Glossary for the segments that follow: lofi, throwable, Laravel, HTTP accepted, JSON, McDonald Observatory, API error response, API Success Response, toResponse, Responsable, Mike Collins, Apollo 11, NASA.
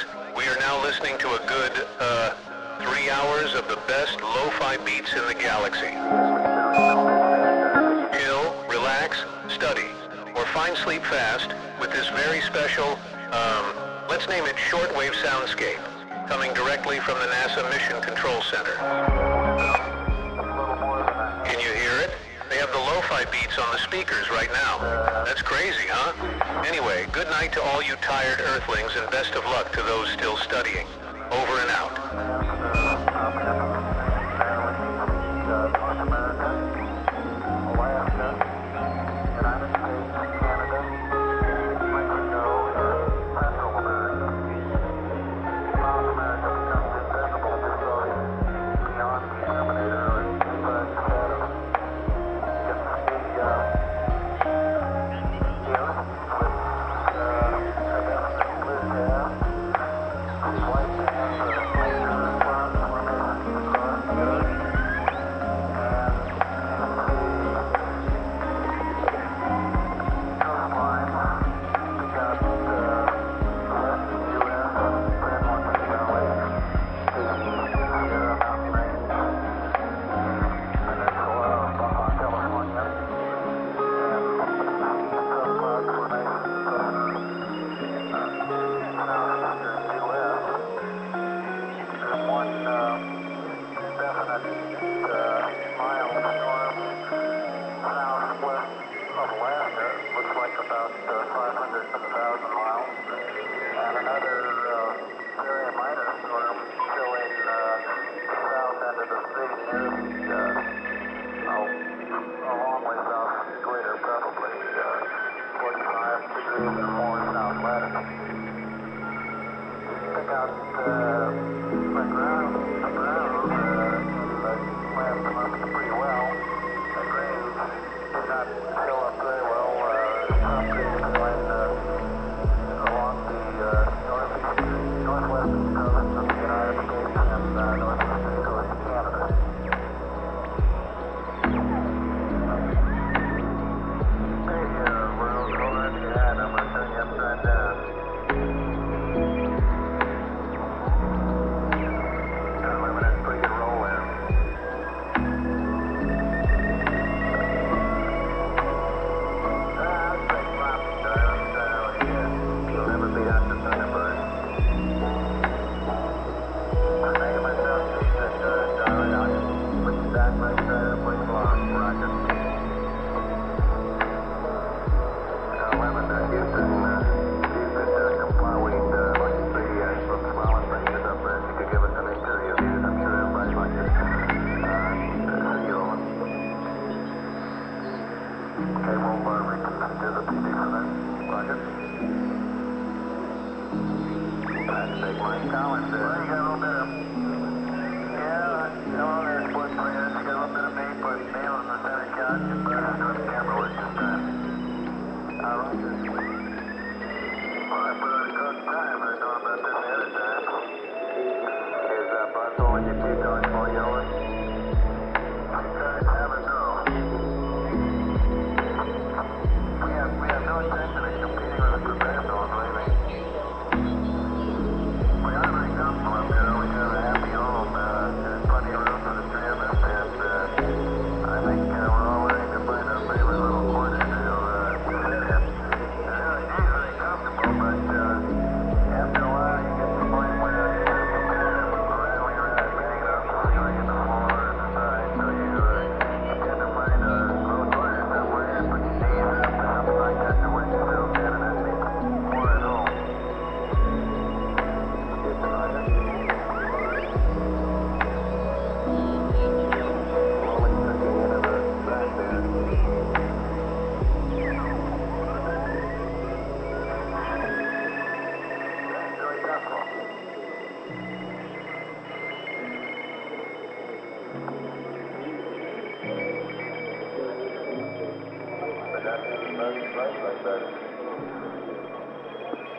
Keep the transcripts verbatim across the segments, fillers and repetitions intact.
Greetings. We are now listening to a good uh, three hours of the best lo-fi beats in the galaxy. Chill, relax, study, or find sleep fast with this very special, um, let's name it shortwave soundscape, coming directly from the NASA Mission Control Center. Can you hear it? They have the lo-fi beats on the speakers right now. That's crazy, huh? Anyway, good night to all you tired Earthlings and best of luck to those still studying. Over and out.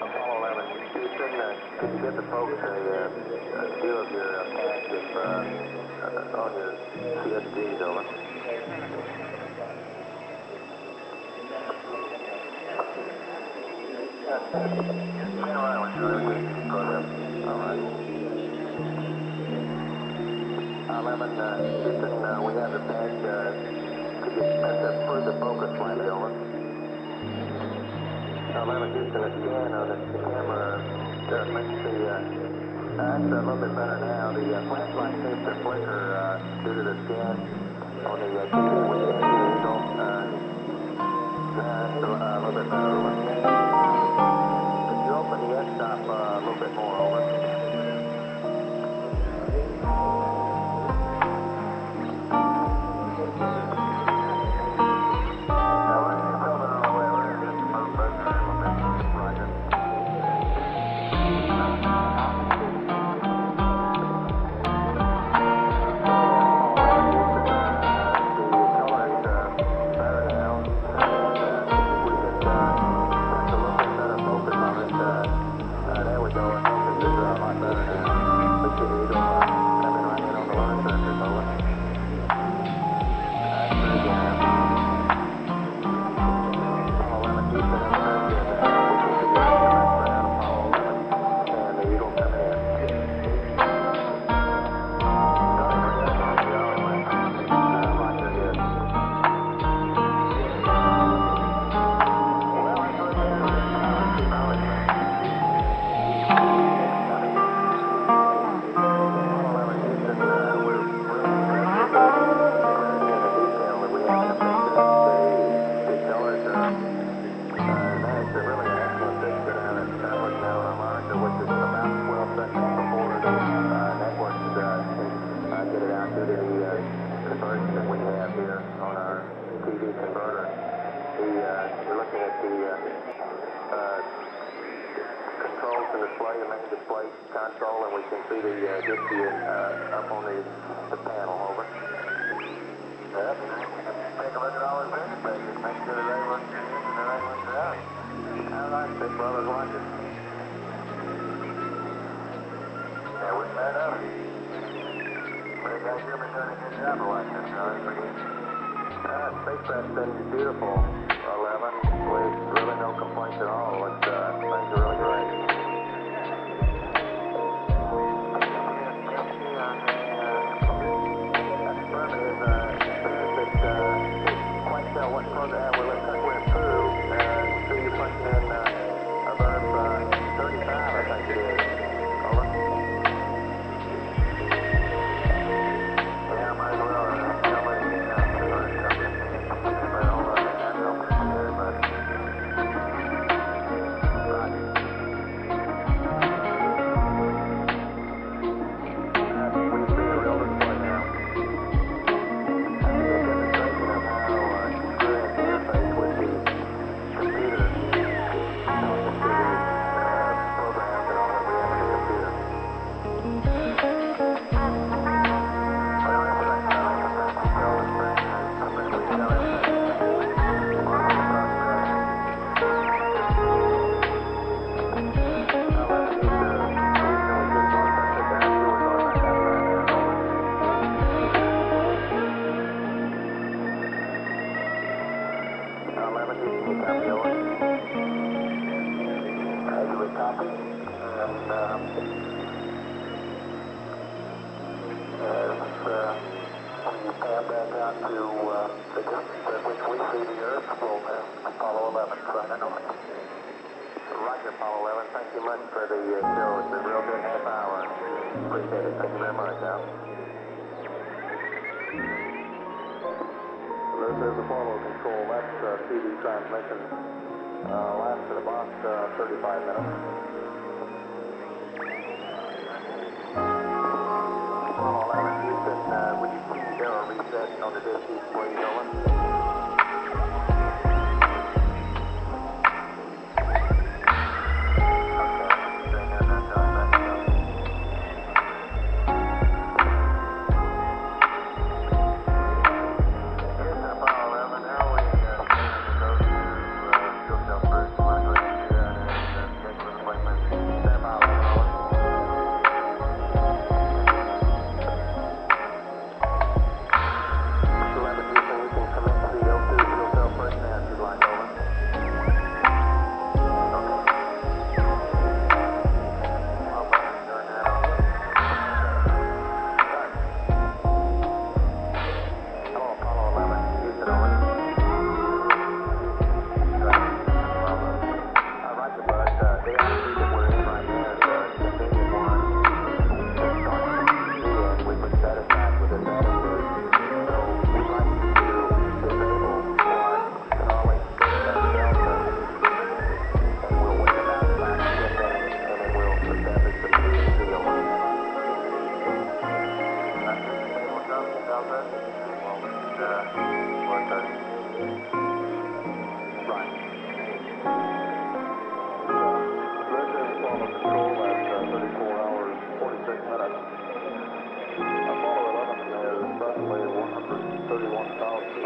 Apollo eleven, Thank you.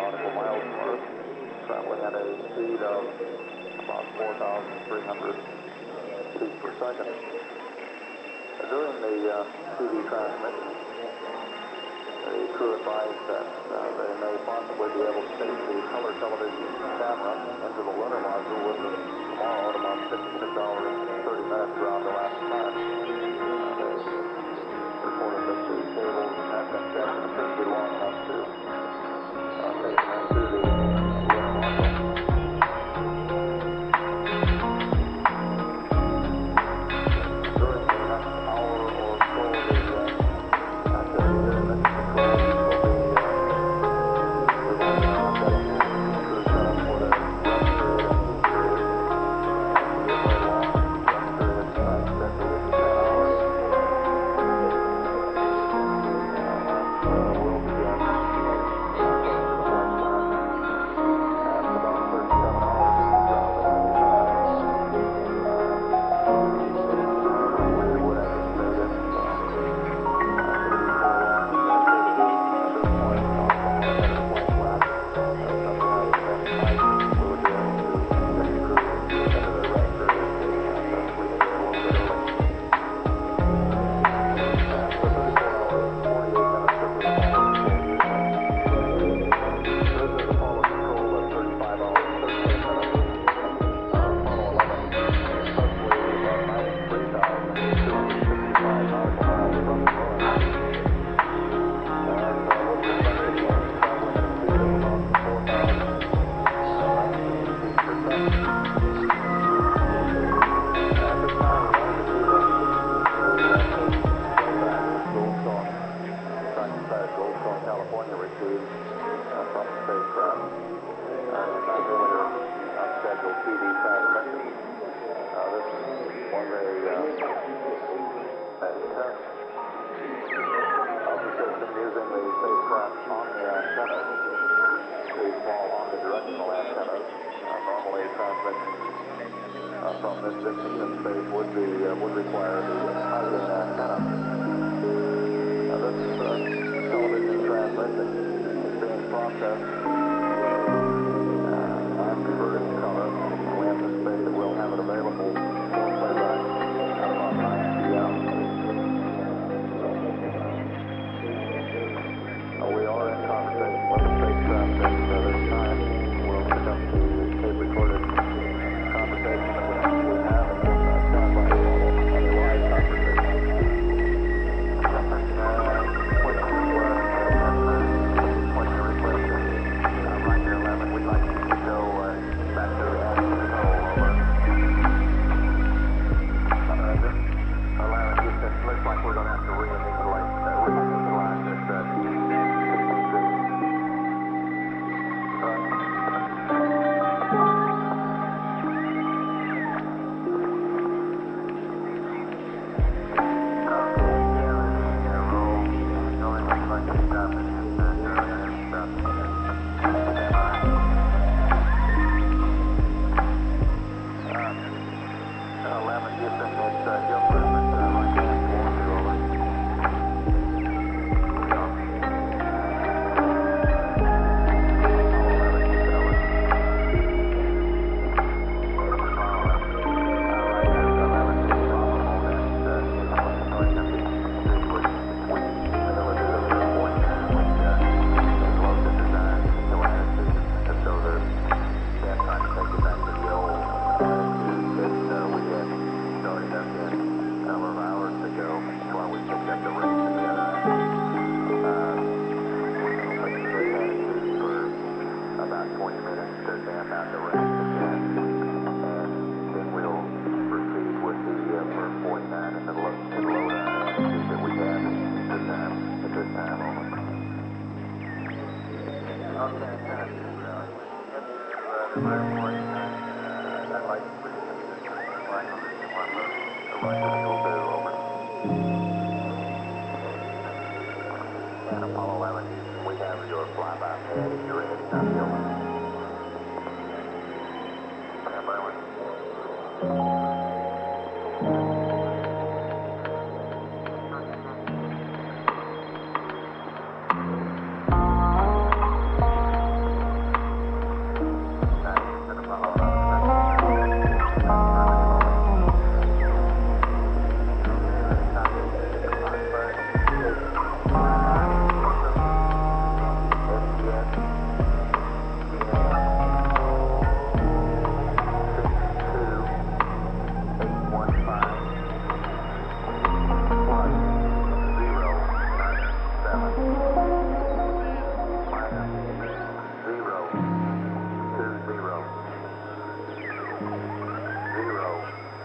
nautical miles an hour, traveling at a speed of about four thousand three hundred feet per second. During the uh, T V transmission, the crew advised that uh, they may possibly be able to take the color television camera into the lunar module with us tomorrow at about fifty-six hours and thirty minutes around the last time. Uh, they reported that the cables have been set to be long enough to uh, take them into the lunar module.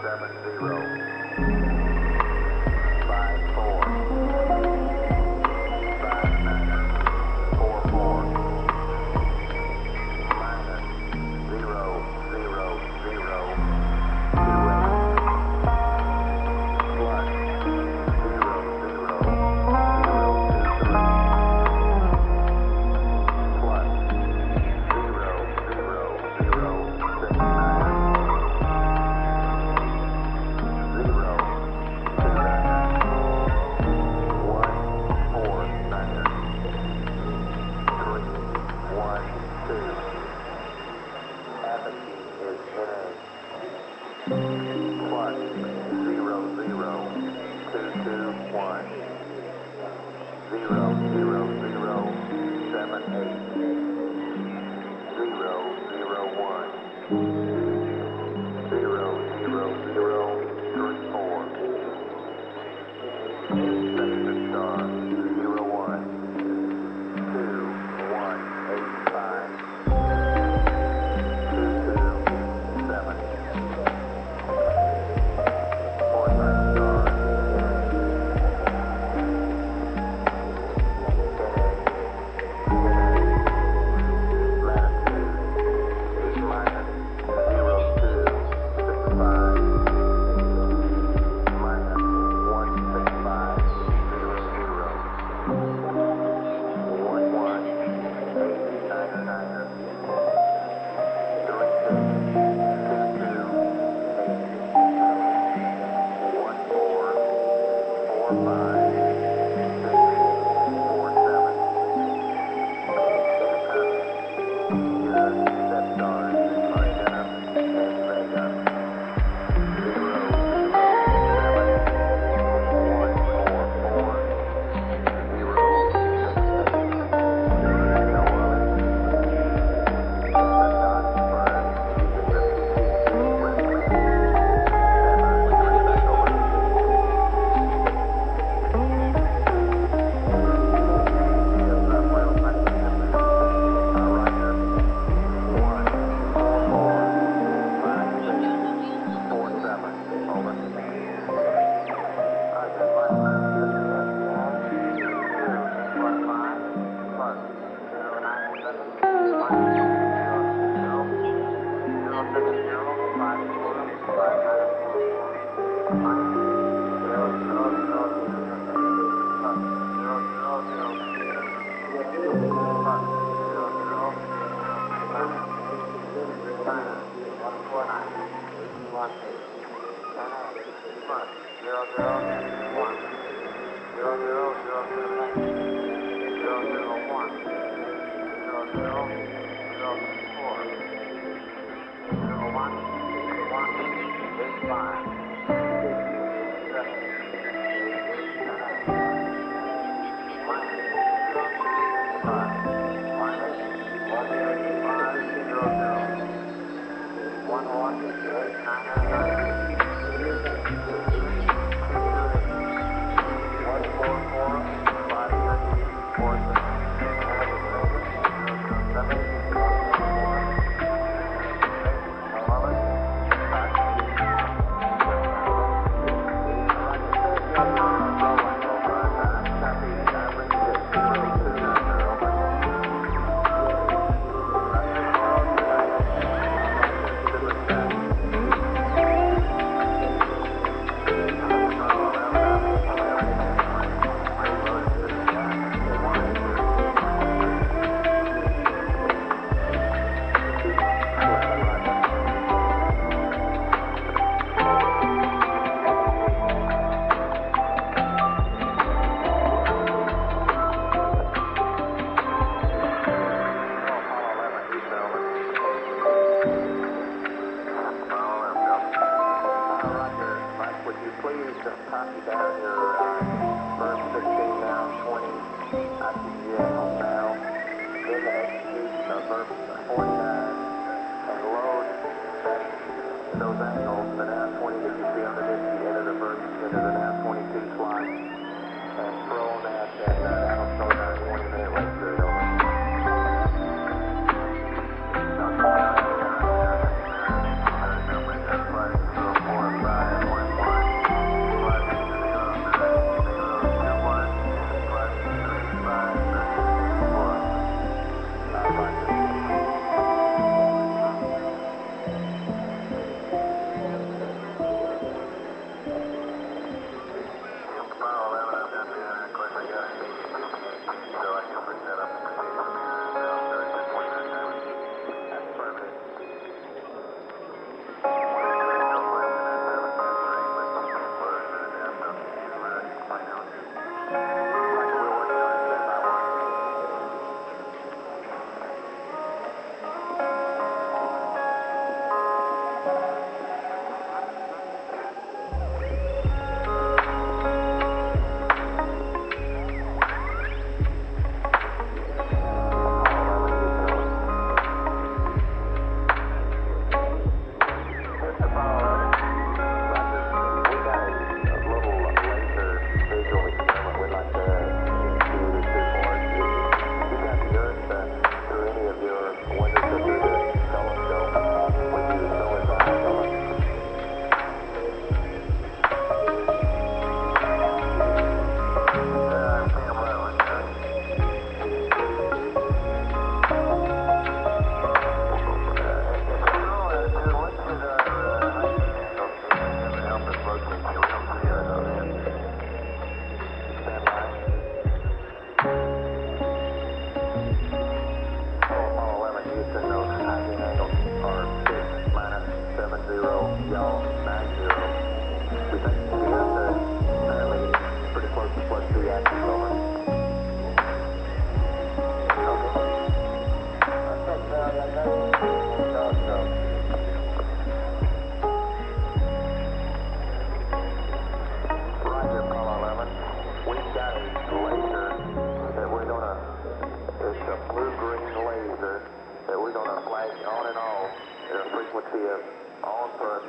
Four, five.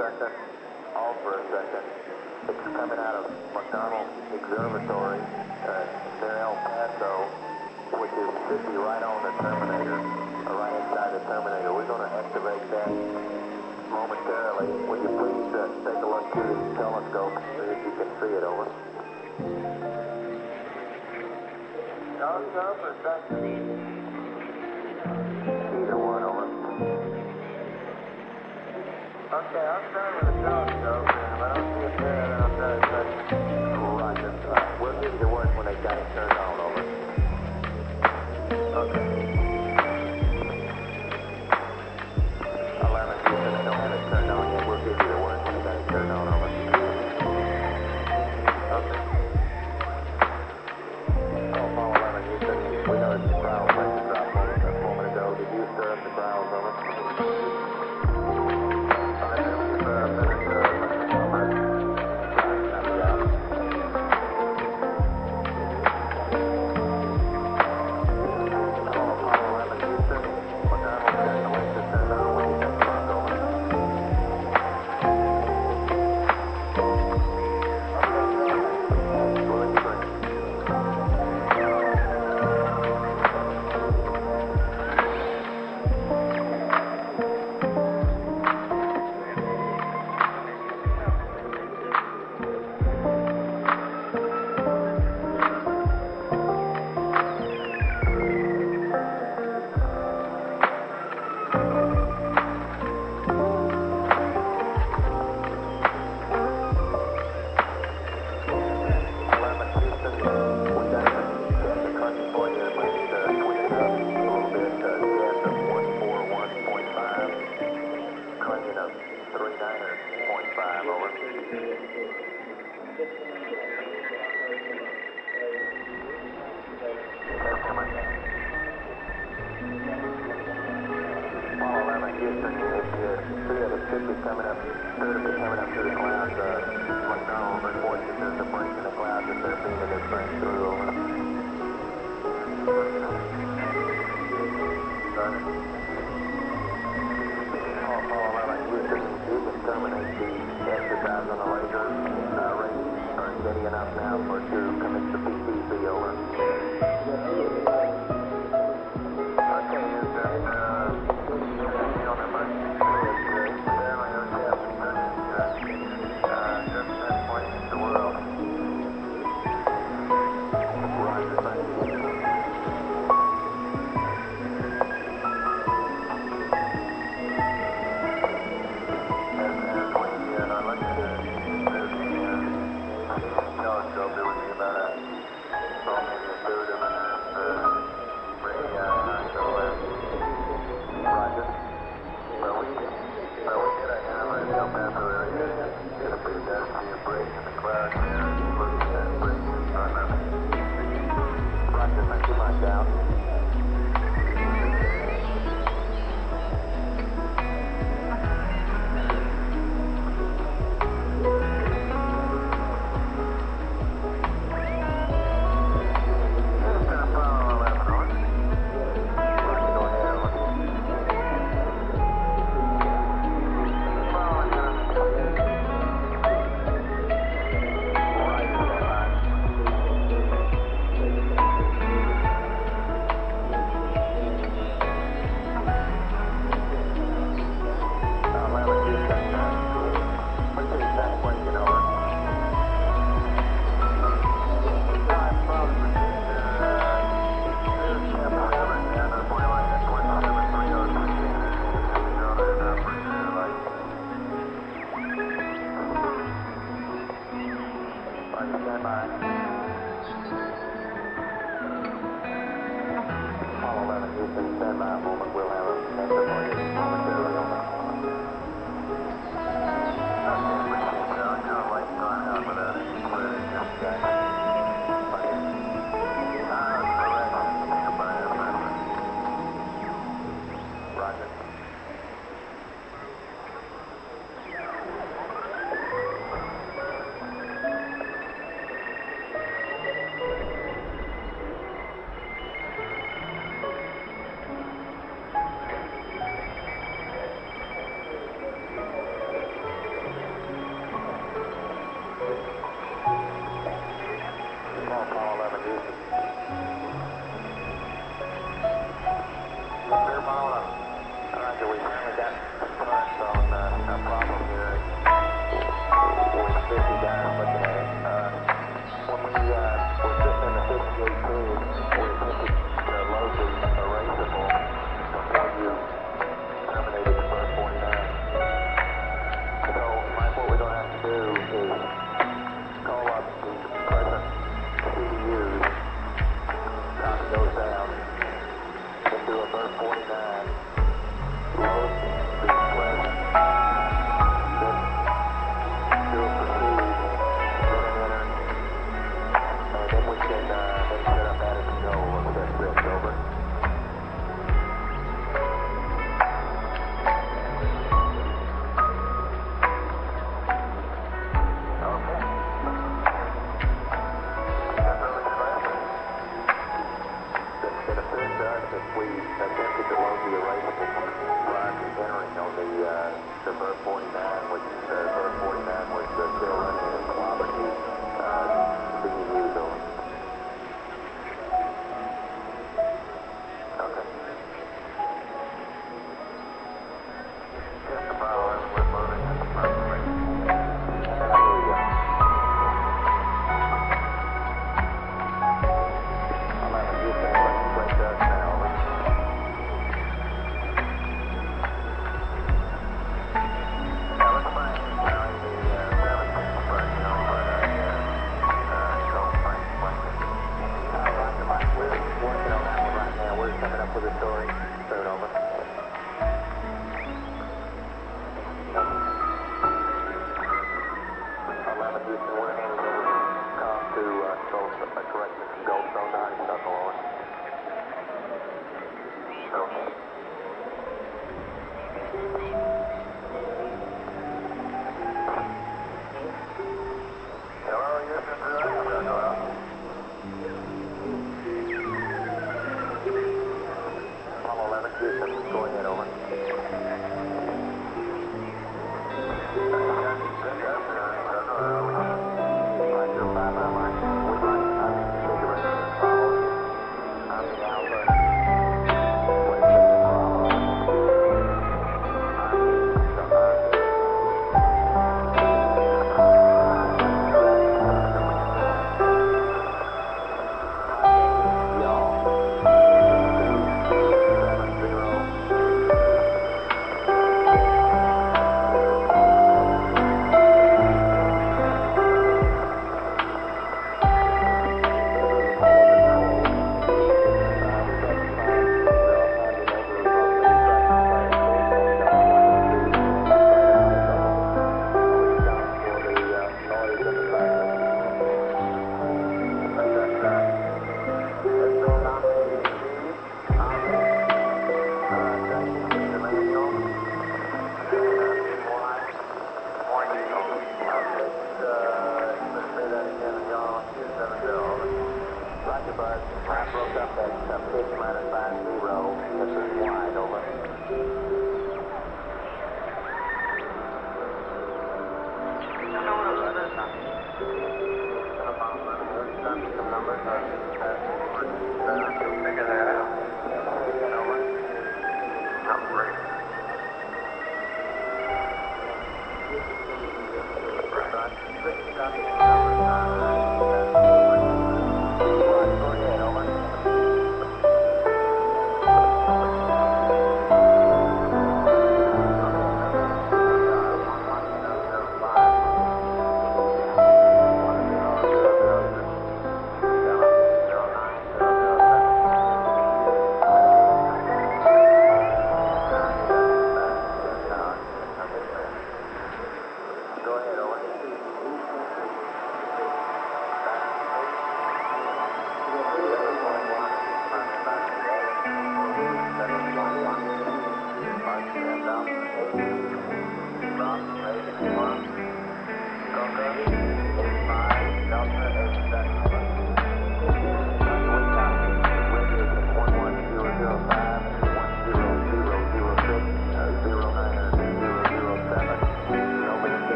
second, all for a second. It's coming out of McDonald Observatory uh, near El Paso, which is should be right on the Terminator, or right inside the Terminator. We're going to activate that momentarily. Would you please uh, take a look through the telescope and see if you can see it, over? All for second. Either one, over. Okay, I'm trying with the telescope, but I don't see it there, and I'm trying to touch. Roger. All right, we'll give you the word when they got it turned on, over. Okay. eleven, you said they don't have it turned on yet. We'll give you the word when they got it turned on, over. Okay. Oh, Apollo eleven, you said we know it's a problem. Apollo eleven, Houston, going in, over.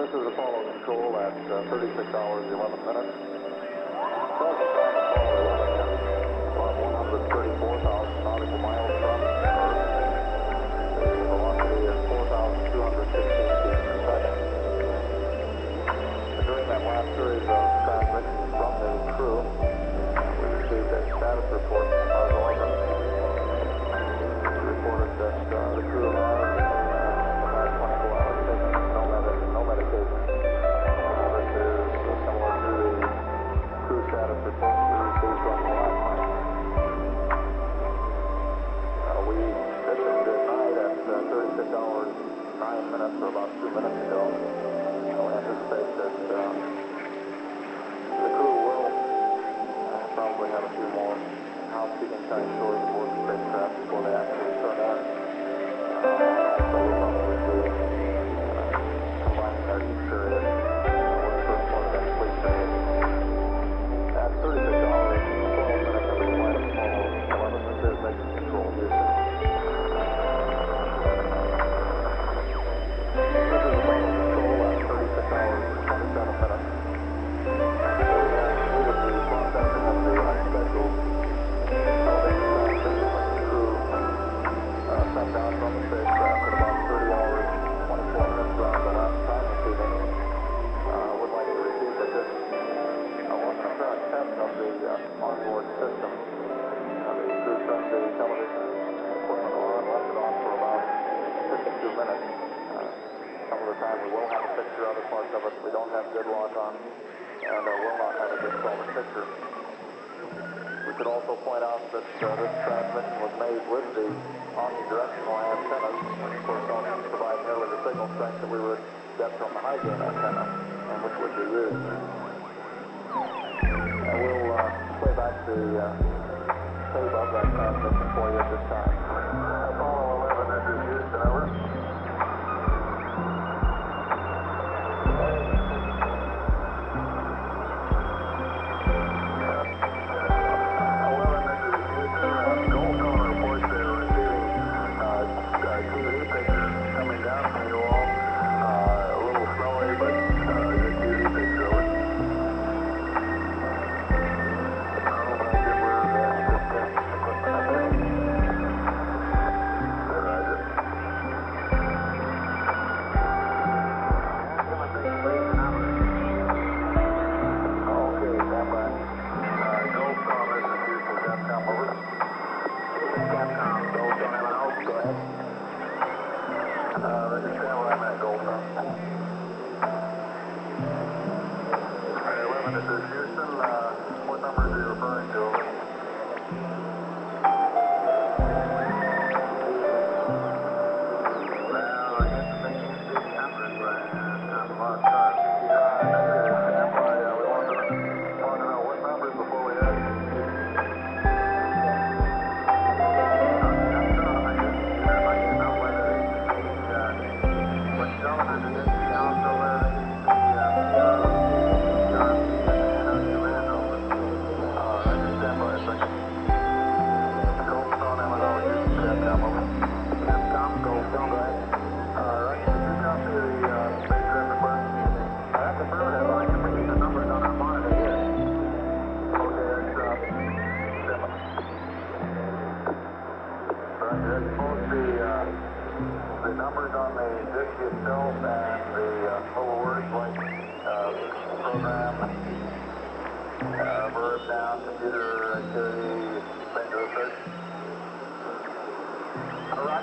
This is Apollo Control at uh, thirty-six hours, eleven minutes. Present time Apollo eleven is about one hundred thirty-four thousand nautical miles from the Earth. The velocity is four thousand two hundred sixteen feet per second. During that last series of transmissions from the crew, we received a status report from Apollo eleven. We reported that uh, the crew arrived. We minutes or about two minutes ago. So we anticipate that um, the crew will probably have a few more housekeeping type chores aboard the spacecraft before they actually turn on. Uh, so we'll probably do uh, a life starting period for the first one of sleep phase. At thirty-six hours, twelve minutes of the flight of Apollo eleven, this is mission control Houston. Onboard system. Uh, the crew turned the television equipment on, left it on for about fifty-two minutes. Uh, some of the time we will have a picture of the parts of it. We don't have good log on, and uh, will not have a good solid picture. We should also point out that uh, this transmission was made with the omnidirectional antennas, which of course don't provide nearly the signal strength that we would get from the high gain antenna, and which would be used. And we'll play back the uh, tape of that transmission for you at this time. Apollo eleven, this is Houston, over.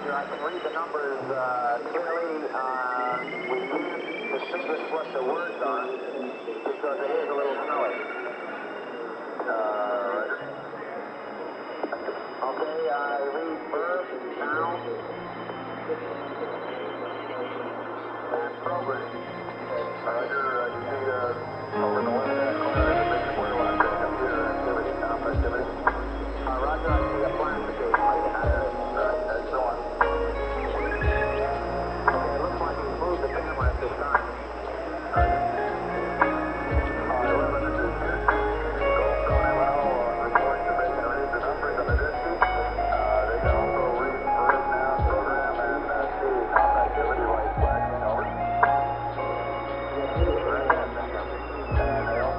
I can read the numbers uh, clearly. Uh, we can't distinguish what the words are because it is a little snowy. Uh, okay, I read birth now and program. Roger, uh, you see uh, over the left hand corner of the mission where we want to say computer activity, comp activity. Uh, Roger, I see a planification. And they also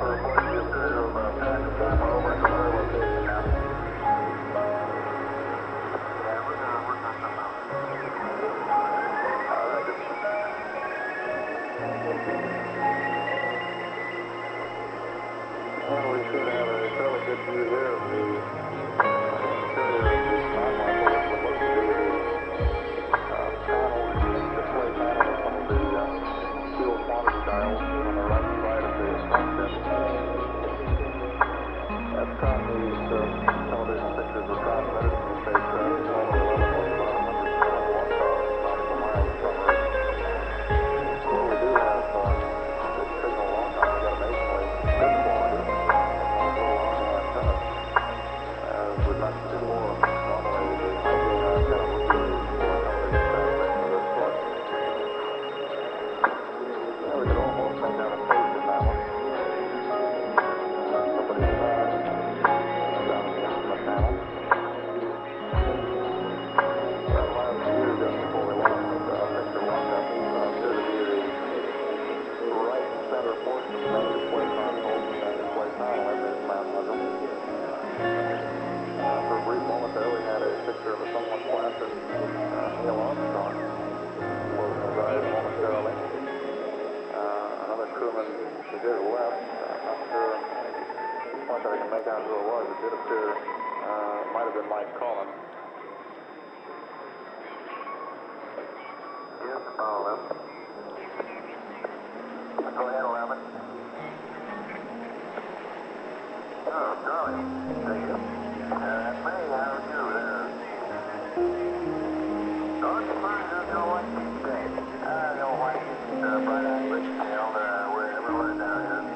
get up there. Uh, might have been Mike Collins. Yes, Apollo eleven. Go ahead, eleven. Oh, golly. Thank you. Uh, that's me. How are you there? Don't you mind just go watch these days. I don't like it. Uh, bright-eyed, rich-tailed, uh, we're everywhere down here.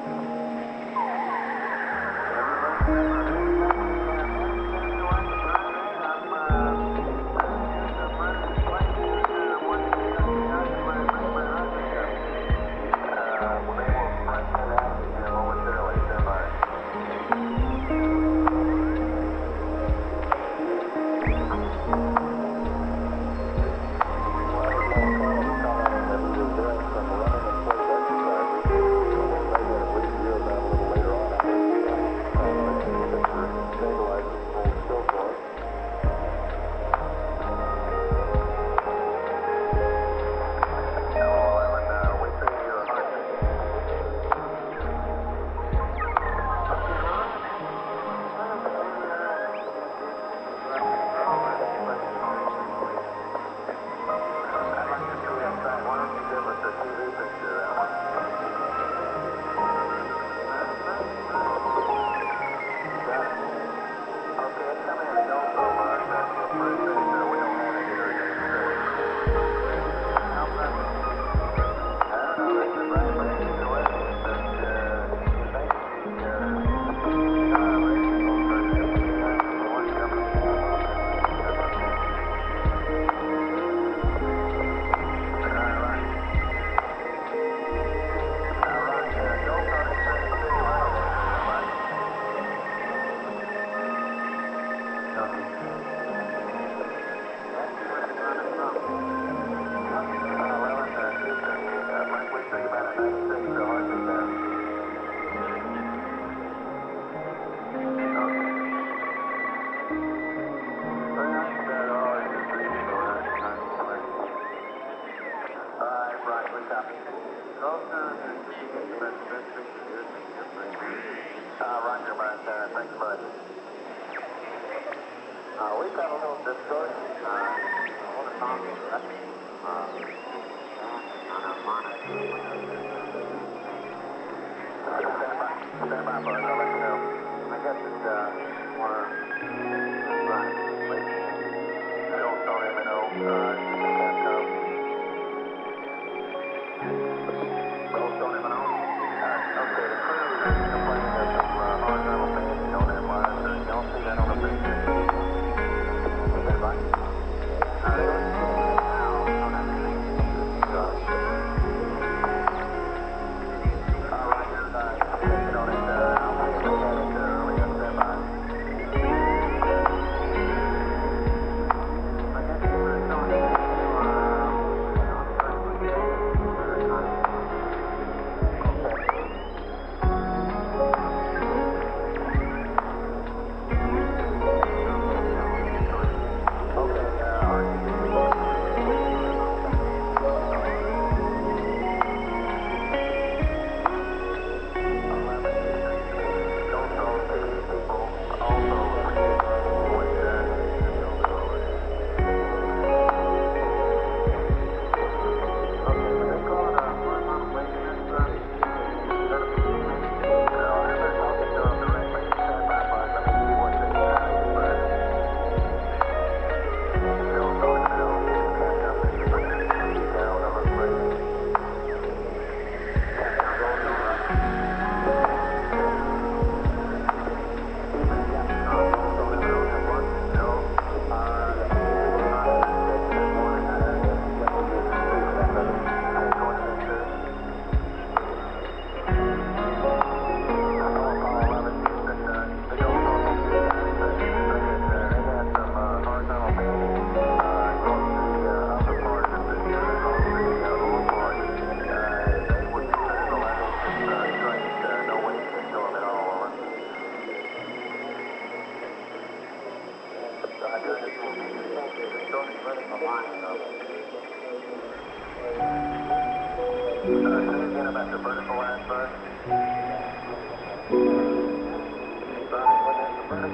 Vertical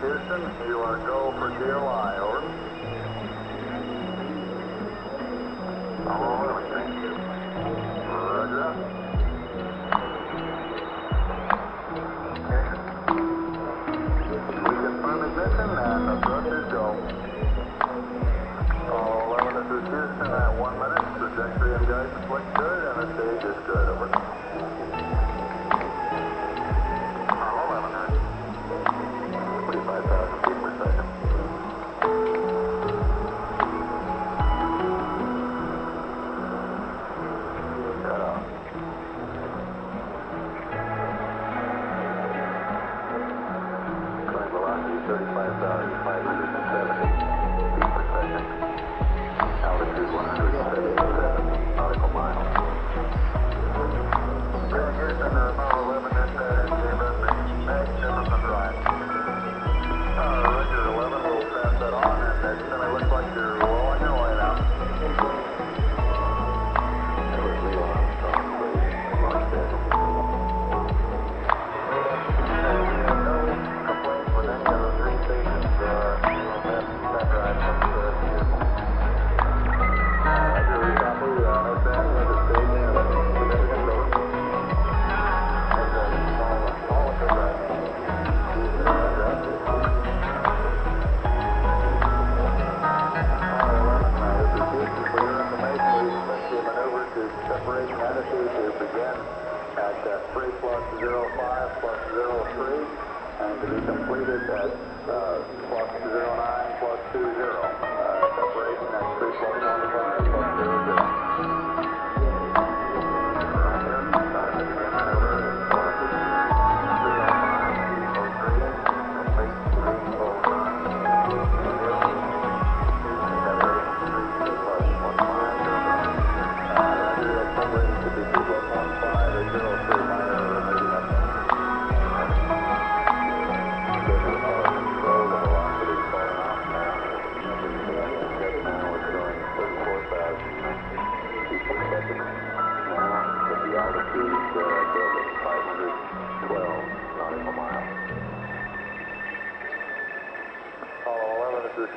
Houston, you are go for D O I, over. Apollo eleven, thank you. Roger that. Okay. We confirm ignition and the thrust is go. Apollo eleven, this is Houston at one minute. Trajectory and guidance look good and the stage is good, over.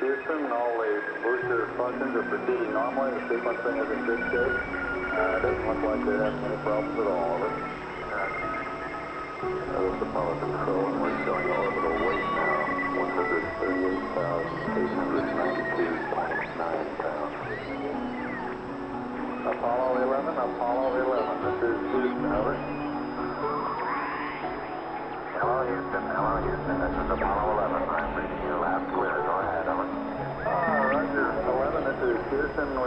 Houston, all the booster functions are proceeding normally. The sequencing is in good shape. Uh, it doesn't look like they have any problems at all. That was Apollo control, and we're showing orbital weight now one hundred thirty-eight thousand eight hundred ninety-two point nine pounds. Apollo eleven, Apollo eleven. This is Houston, over. Hello, Houston. Hello, Houston. This is Apollo eleven. I'm reading your last word. Go ahead, over. Houston, we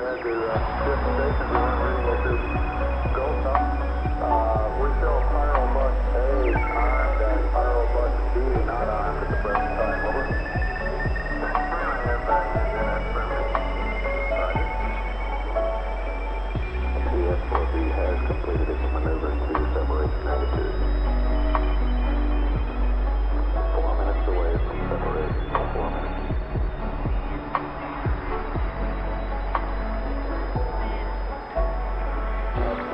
had to uh, shift station, we weren't able to go some. Uh, we show pyro bus A armed and pyro bus B not armed at the present time, over. The F four B has completed its maneuver to separation attitude. Four minutes away from separation, four minutes. All right.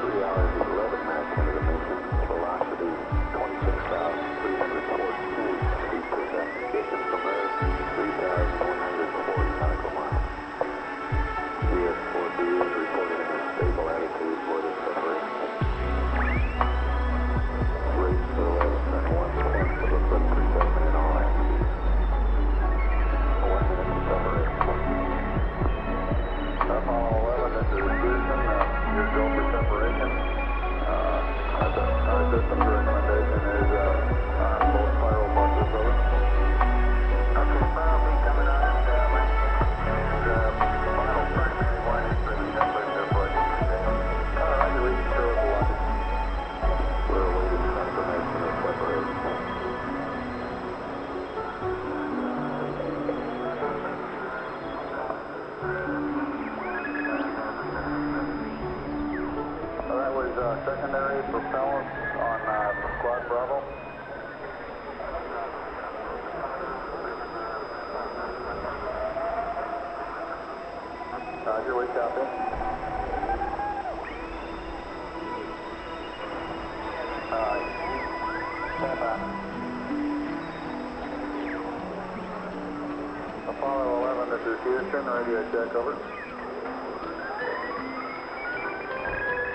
Stand by. to Houston, radio check, over.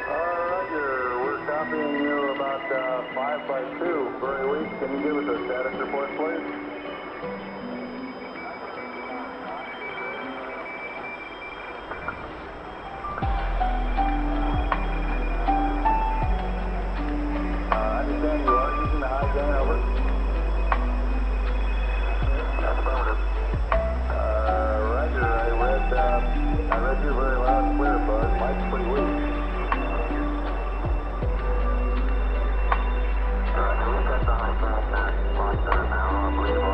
Uh, roger, we're copying you about uh, five by two, very weak. Can you give us a status report, please? Uh, I understand you are using the high gain, over. Right, we've got the high ground now. Locked on now, I believe.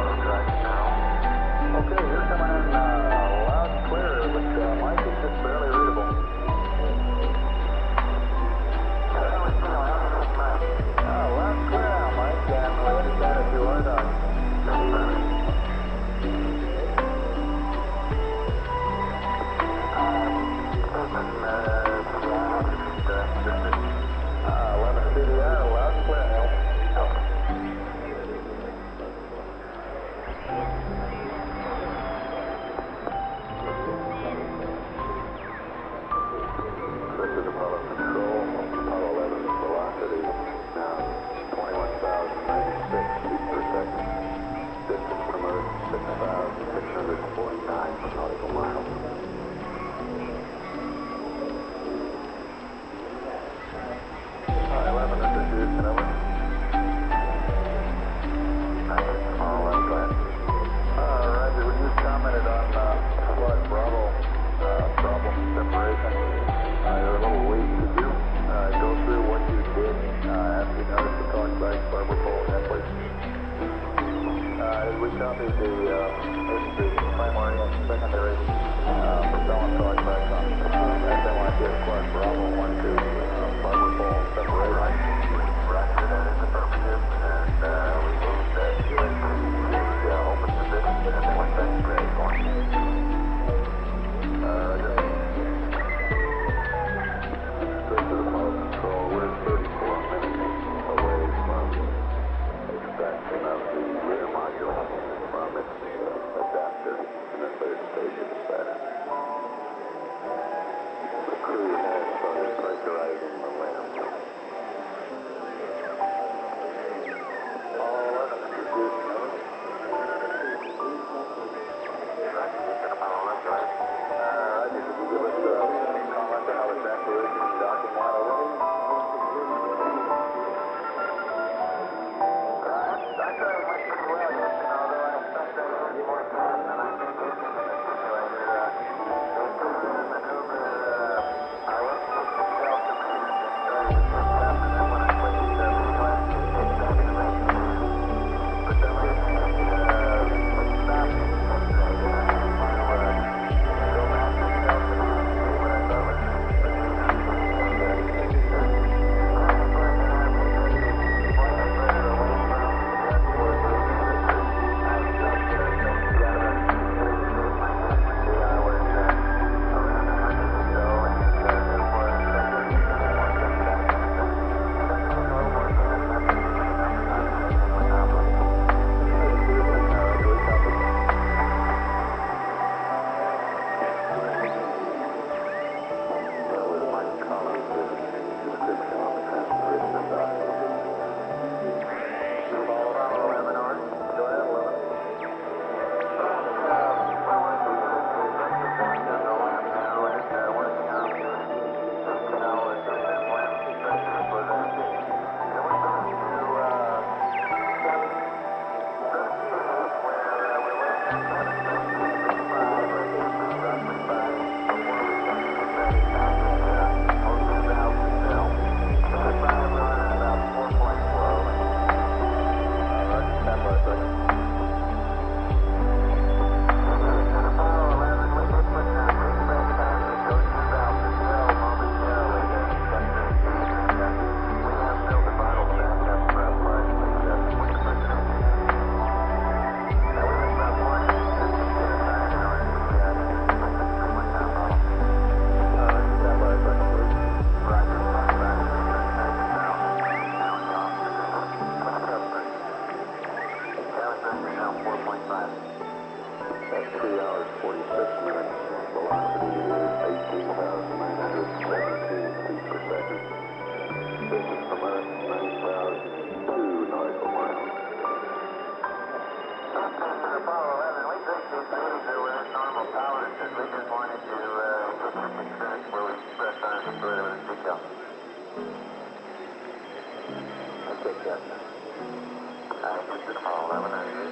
Houston, Apollo eleven, how do you do?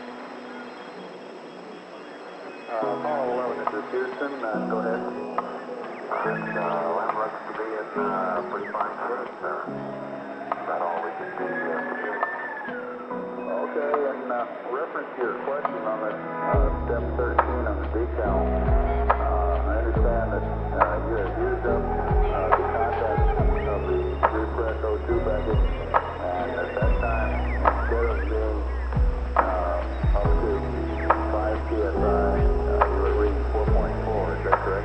Uh, Apollo eleven, this is Houston, uh, go ahead. Just, uh, lab looks to be in, uh, pretty fine shape, sir. About all we can do, uh, yeah. Okay, and, uh, reference your question on the, uh, step thirteen on the decal. Uh, I understand that, uh, you have used up, uh, the contacts of the refresh O two package, and at that time, instead of being, uh, up to five P S I, three three two nine zero, read back over.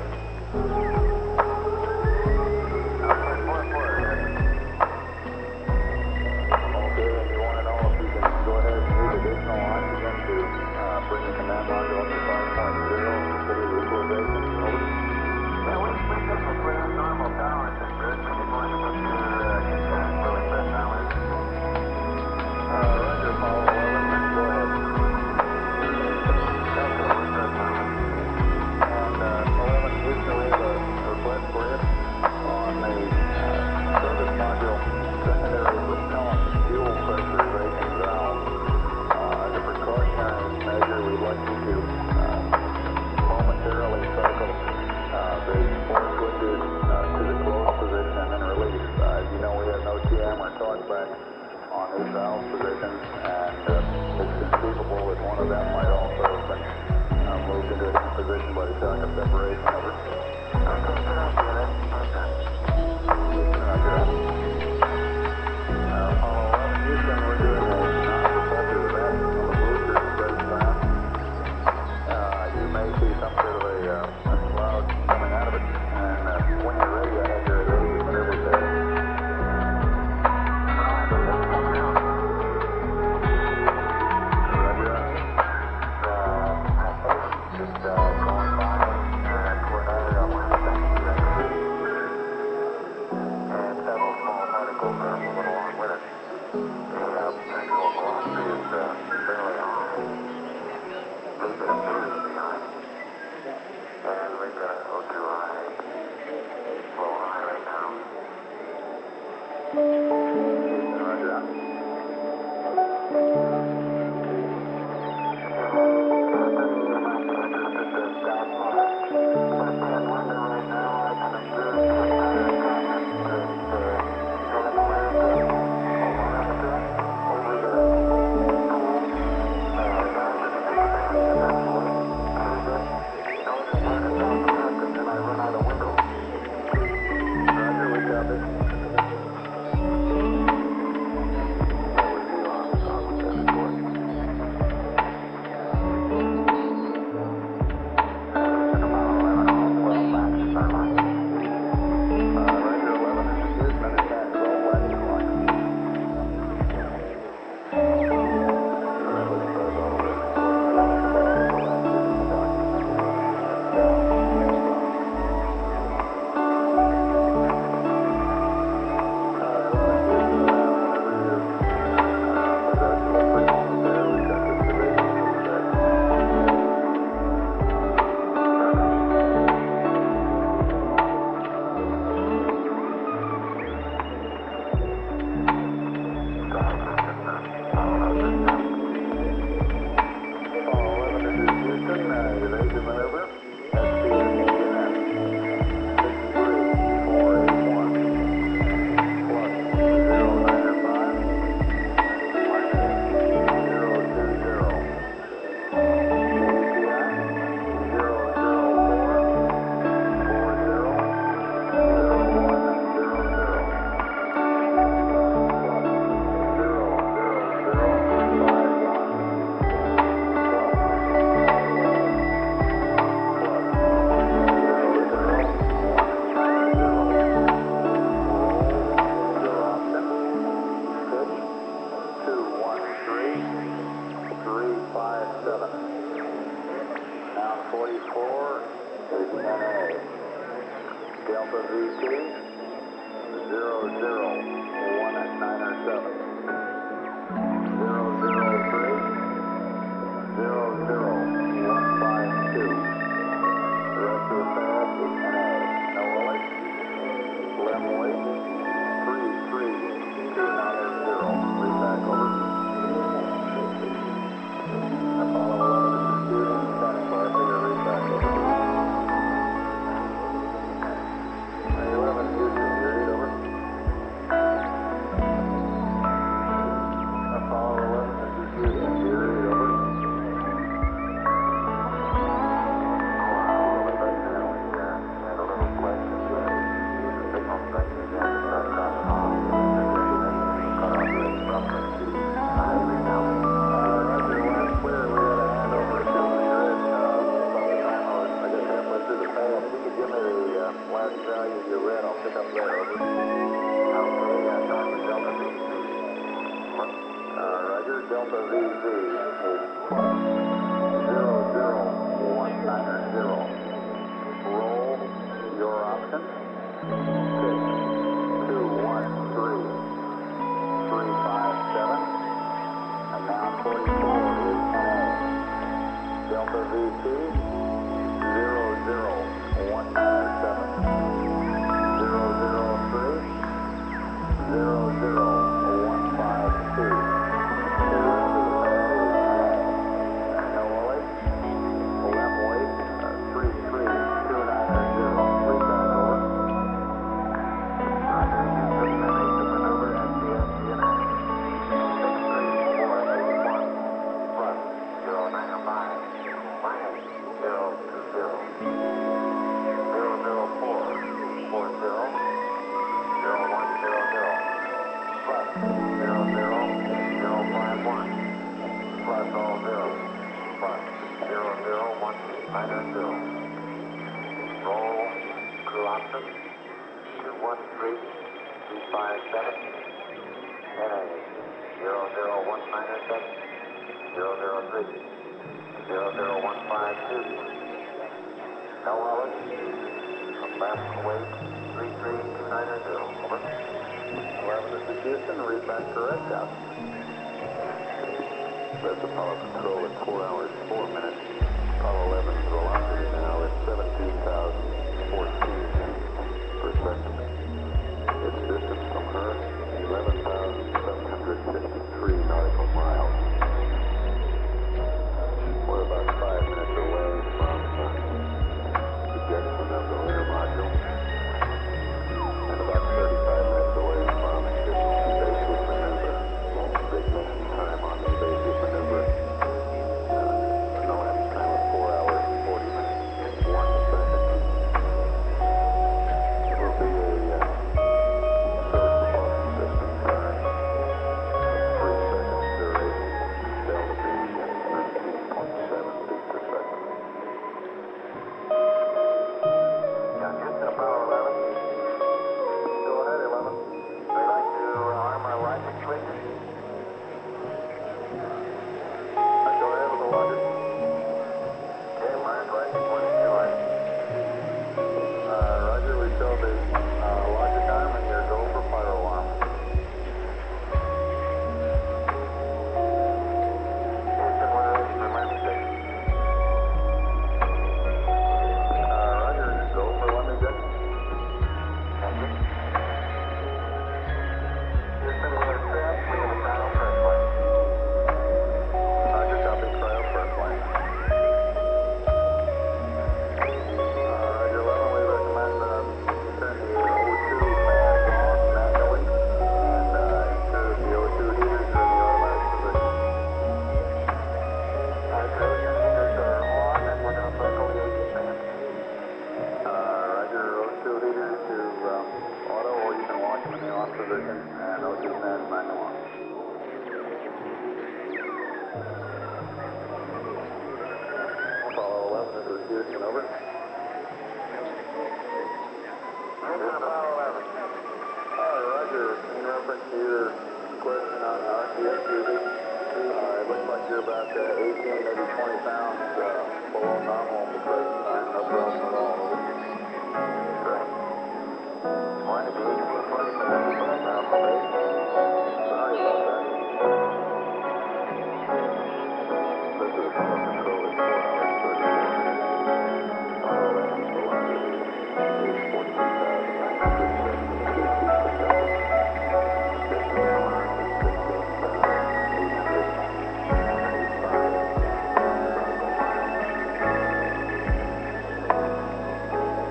to red, I'll pick up red, over. Alpha, yeah, time for Delta V Z. Uh, Roger, Delta V Z is plus zero zero one nine zero. Roll your option. Six, two, one, three, three, five, seven. And now forty-four is nine. Delta V Z zero zero one nine seven. Zero zero three zero zero one five two. No way. Left way. Three three two nine zero three nine over. Roger. Terminate the maneuver at the N T N A. Six three four eight one. Front zero nine five. Minus zero two zero. Zero zero four four zero. Zero one zero zero. Plus zero zero zero five one. Plus all zero. Plus zero zero one minus zero. Roll crew option two one three two five seven. N A zero zero one minus seven. Zero zero three. Zero zero one five two. No Ellis. Left wait three three two nine zero over. Wherever this is Houston, read back correct out. That's Apollo control at four hours four minutes. Apollo eleven velocity now is seventeen thousand fourteen feet per second. Its distance from Earth eleven thousand seven hundred fifty-three nautical miles. We're about five minutes away from uh, ejection of the lunar module, and about thirty-five minutes away from spaceship maneuver. Big mission time on the spaceship maneuver. Uh, no last time was four hours and forty minutes and one second. It will be a uh, search and system time of three seconds duration. Delta V at thirteen point seven feet per second. Yeah, Houston, Apollo eleven. Go ahead, eleven. I'd like to uh, arm our rifle, please. Uh, go ahead with the launcher. Okay, mine's rifle twenty-two. Right. Uh, Roger, we show the uh, launcher time and your go for fire alarm. Houston, we're ready for landing station. Uh, Roger, go for landing station. Thank you. Houston, we are set. We have a final press line. Roger, copy, cryo press line. Uh, Roger, eleven, we recommend uh, turn the O two mask off manually and uh, ensure the O two heaters are in the automatic position. Our trillion heaters are on and we're going to cycle the O two mask. Uh, Roger, O two heaters to um, auto, or you can launch them in the on position and O two mask manual on. Apollo eleven, this is Houston, over. Houston, Apollo eleven. Uh, Roger, in reference to your question on the R C S unit, uh, it looks like you're about uh, eighteen, maybe twenty pounds uh, below normal at the present time. No problem at all. Over. Correct. Wanted to leave for first and then we're going down for base. Sorry about that. This is Apollo control at four hours thirty minutes. Apollo eleven's velocity is fourteen thousand nine hundred seventy-two feet per second. Distance from Earth is sixteen thousand eight hundred ninety-five nautical miles.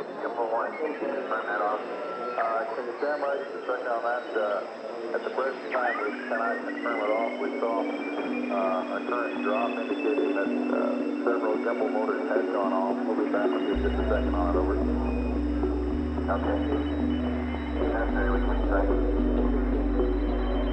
Apollo one, you can turn that off. Uh, can you stand by just a second on that? Uh, at the break time, we cannot confirm it off. We saw uh, a current drop indicating that uh, several gimbal motors had gone off. We'll be back with you just a second on it, over. Okay. That's it, we can check.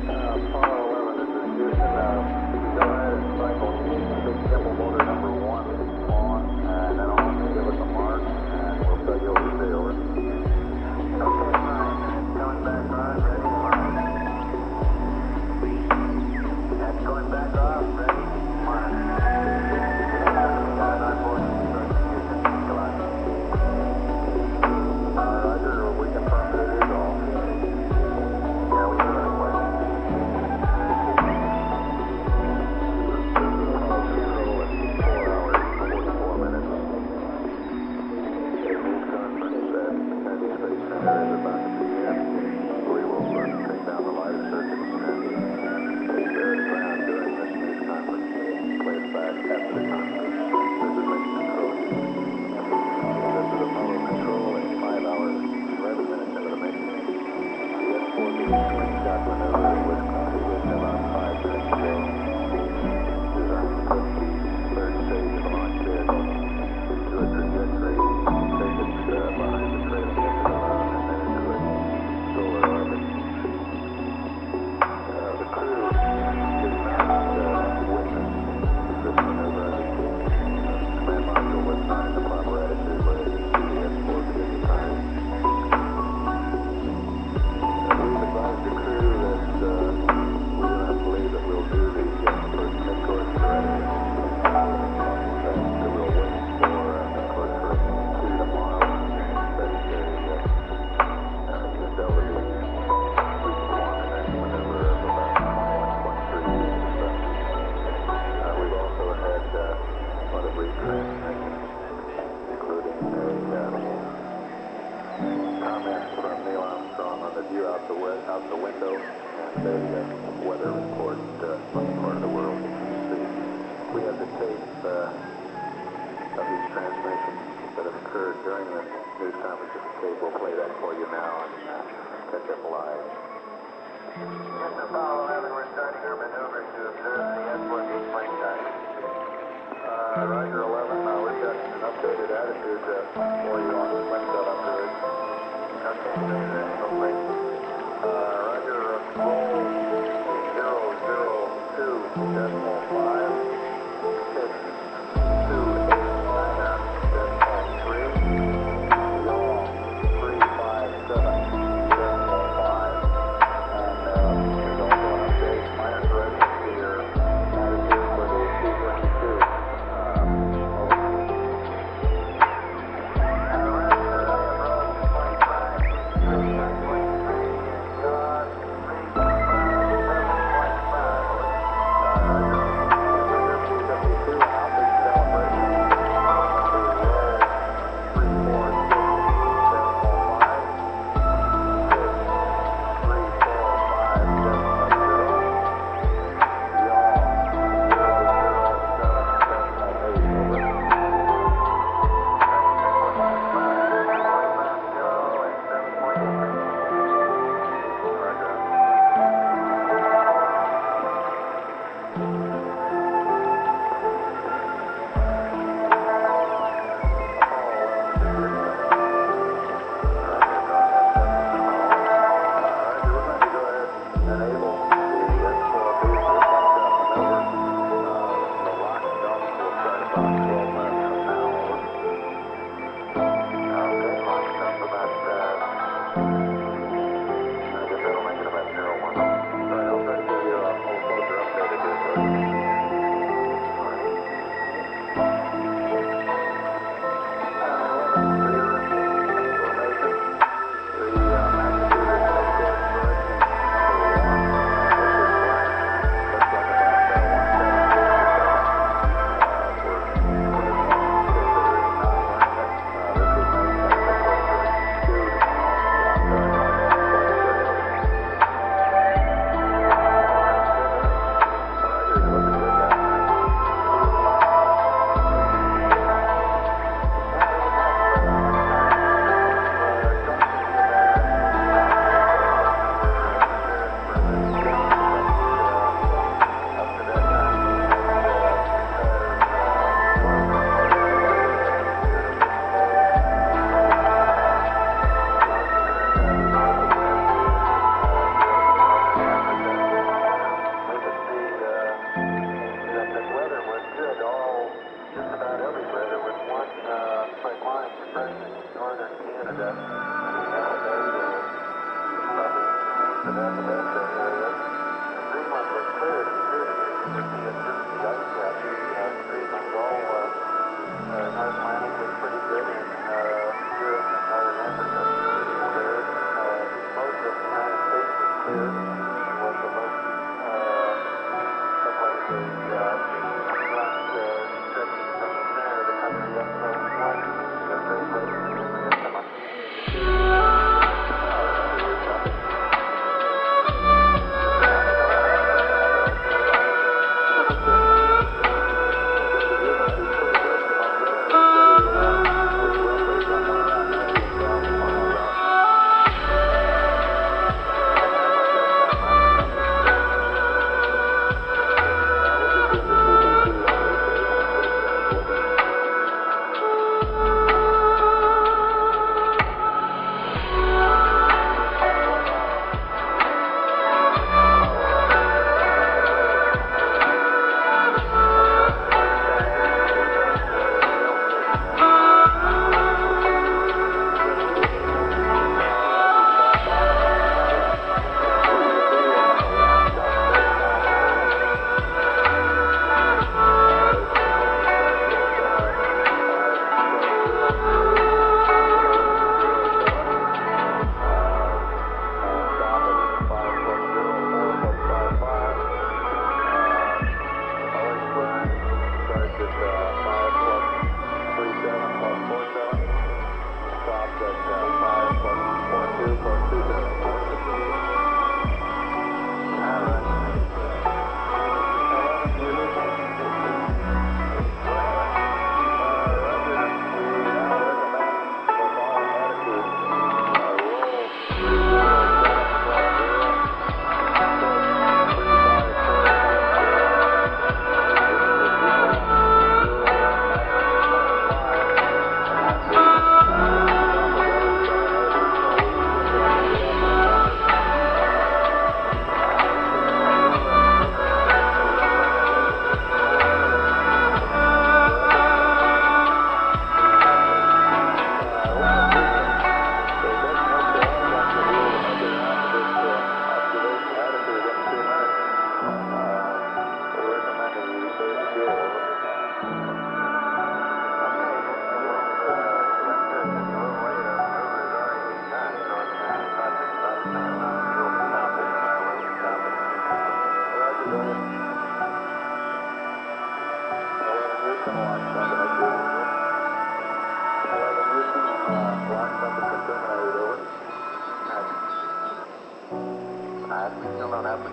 Uh, Apollo eleven, this is Houston. Go ahead and cycle the gimbal motor number one on, and then I'll give us a mark, and we'll tell you over there, over. Okay, fine. Going back on, ready? That's going back off, ready? Mark. Roger, we confirm that it is off. Yeah, we have a question.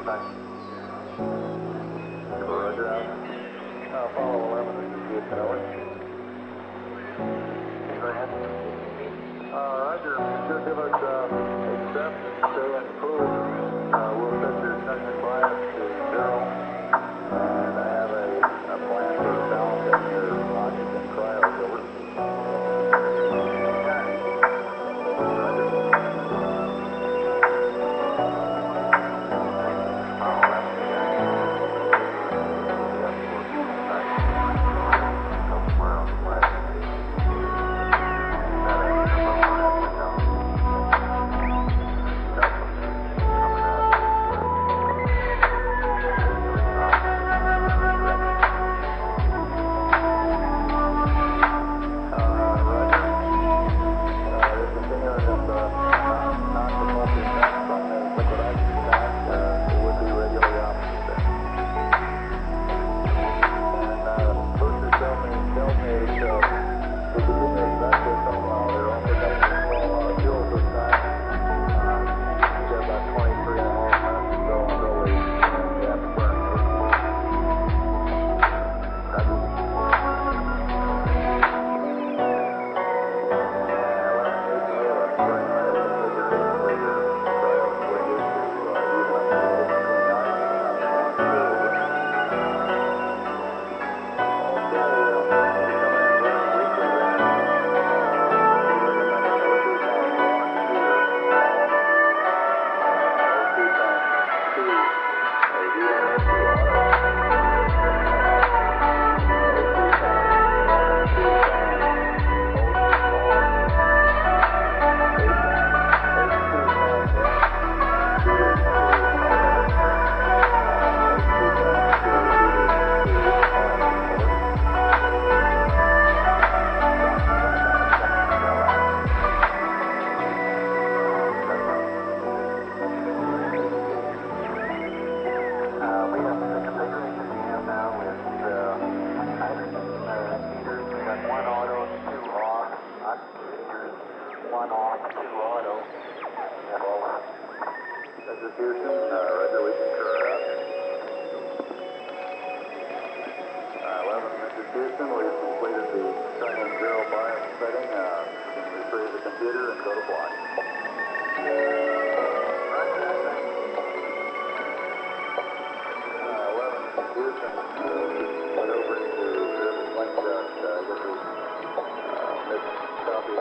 Bye. Roger out. Apollo eleven, this is good tower. Go ahead. Uh, Roger, just give us uh, accept, stay and approve. Uh, we'll set your second bias to zero. And I have a, a plan for balancing your rockets and cryos, over. One off, two auto. This is Houston. Uh, Roger, we can clear out. Uh, eleven, this is Houston. We've completed the China zero bias setting. Uh, you can retrieve the computer and go to block. Roger, uh, eleven, Houston. Uh, went over to Ribbon Lake Rock. Uh, this is uh, Miss Copy.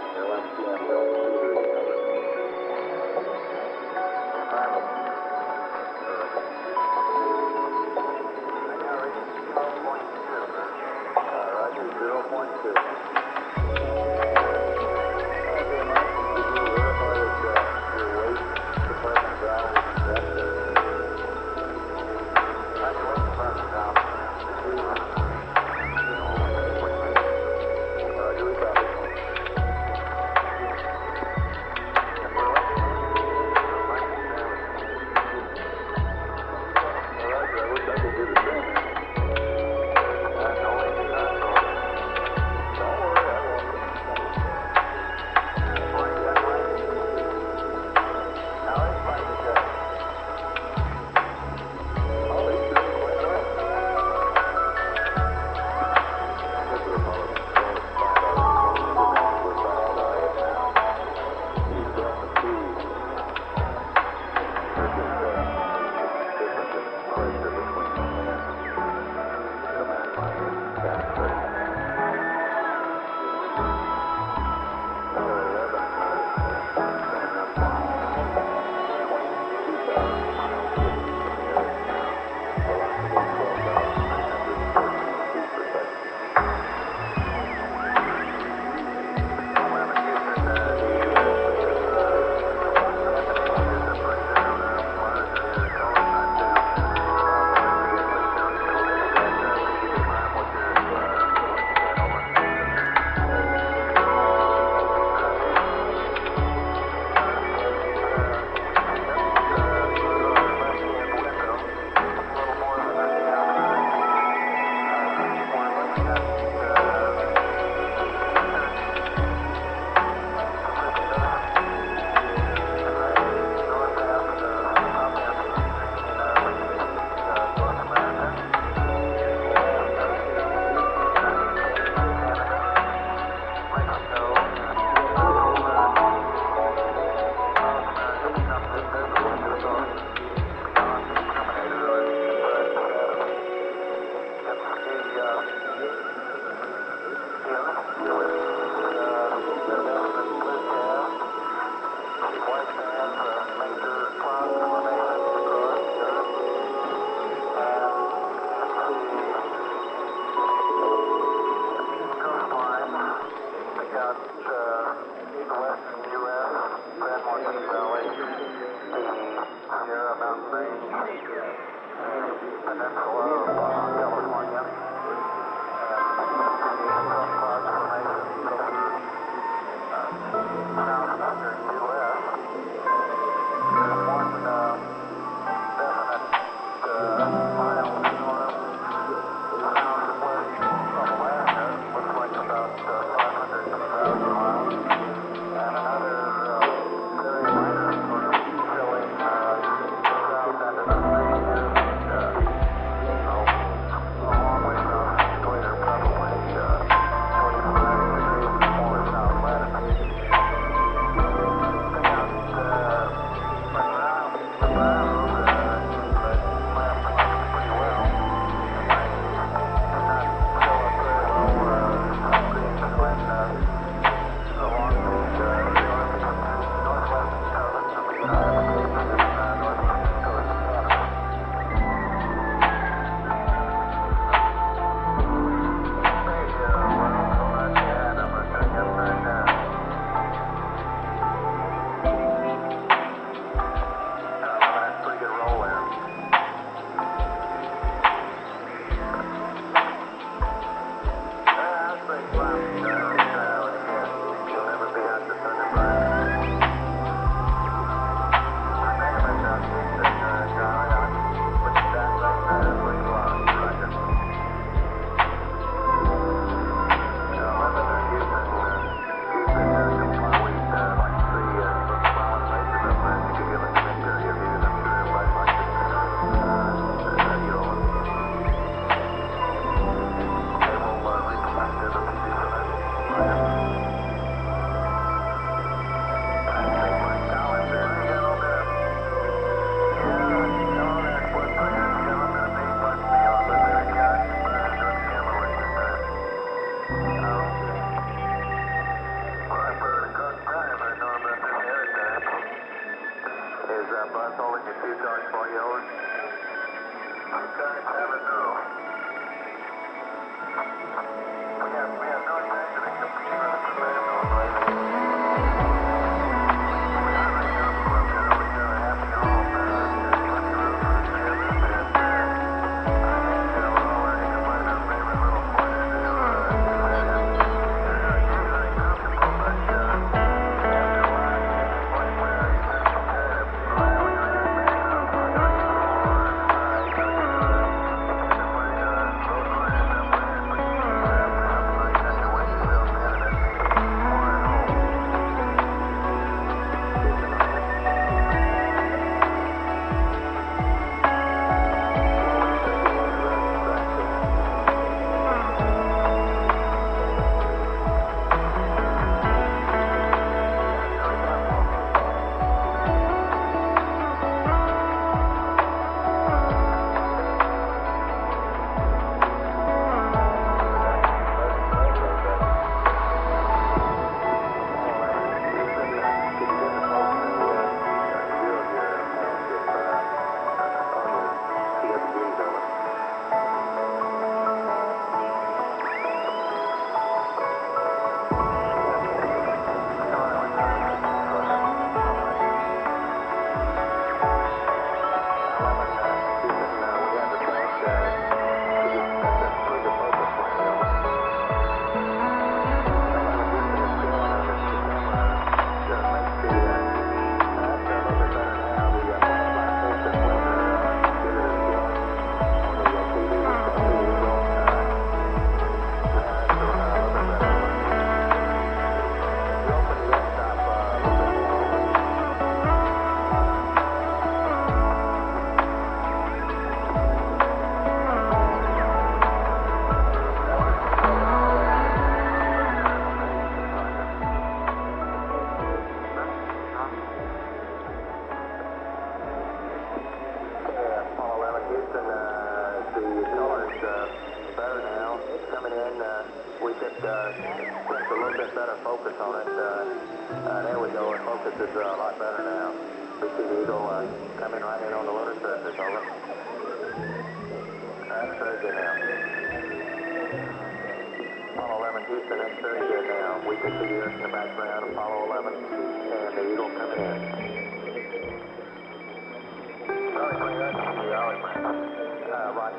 Roger,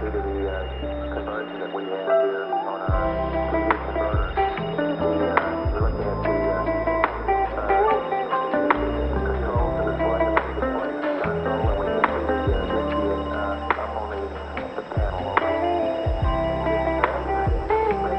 Due to the uh, conversion that we have here on our T V converter, we, uh, we're looking at the uh, uh, control to display, the display console, and we can see the display uh, up on the, the panel. With the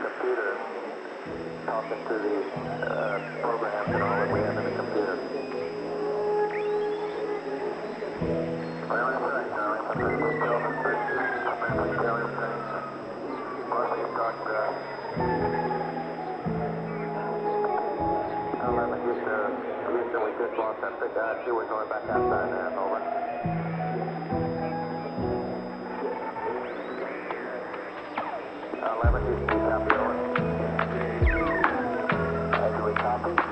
computer talking to the uh, programs and all that we have in the computer. Well, that's right, darling. I'm going to tell them things. I'm going to tell them things. What we've talked about. I'll let me get the reason we just lost that big guy. She was going back outside now, over. eleven, you can copy over. Uh, do we copy? Uh,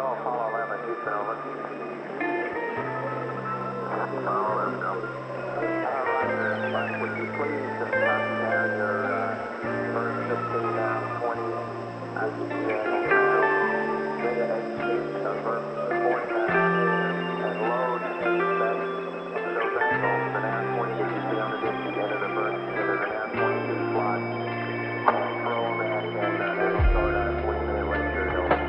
Apollo eleven, keep it over. Apollo eleven, go. All right, Mike, would you please just let me know your uh, first fifteen, twenty, I see that. Data execute, so first forty-nine, and load, seven. So back home for now, twenty, if you see on the disk together, the first together, the now twenty-two slot. And throw them back, and uh, that'll start on a forty-minute lecture. Yeah.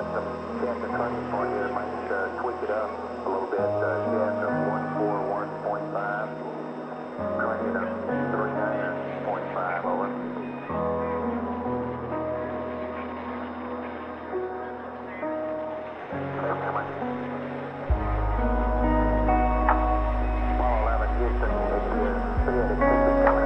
got some chance of cutting for you. Might uh, tweak it up a little bit. Uh, gas of one forty-one point five. Crank it up three ninety point five, over. Apollo eleven, Houston, it's good. It's good. All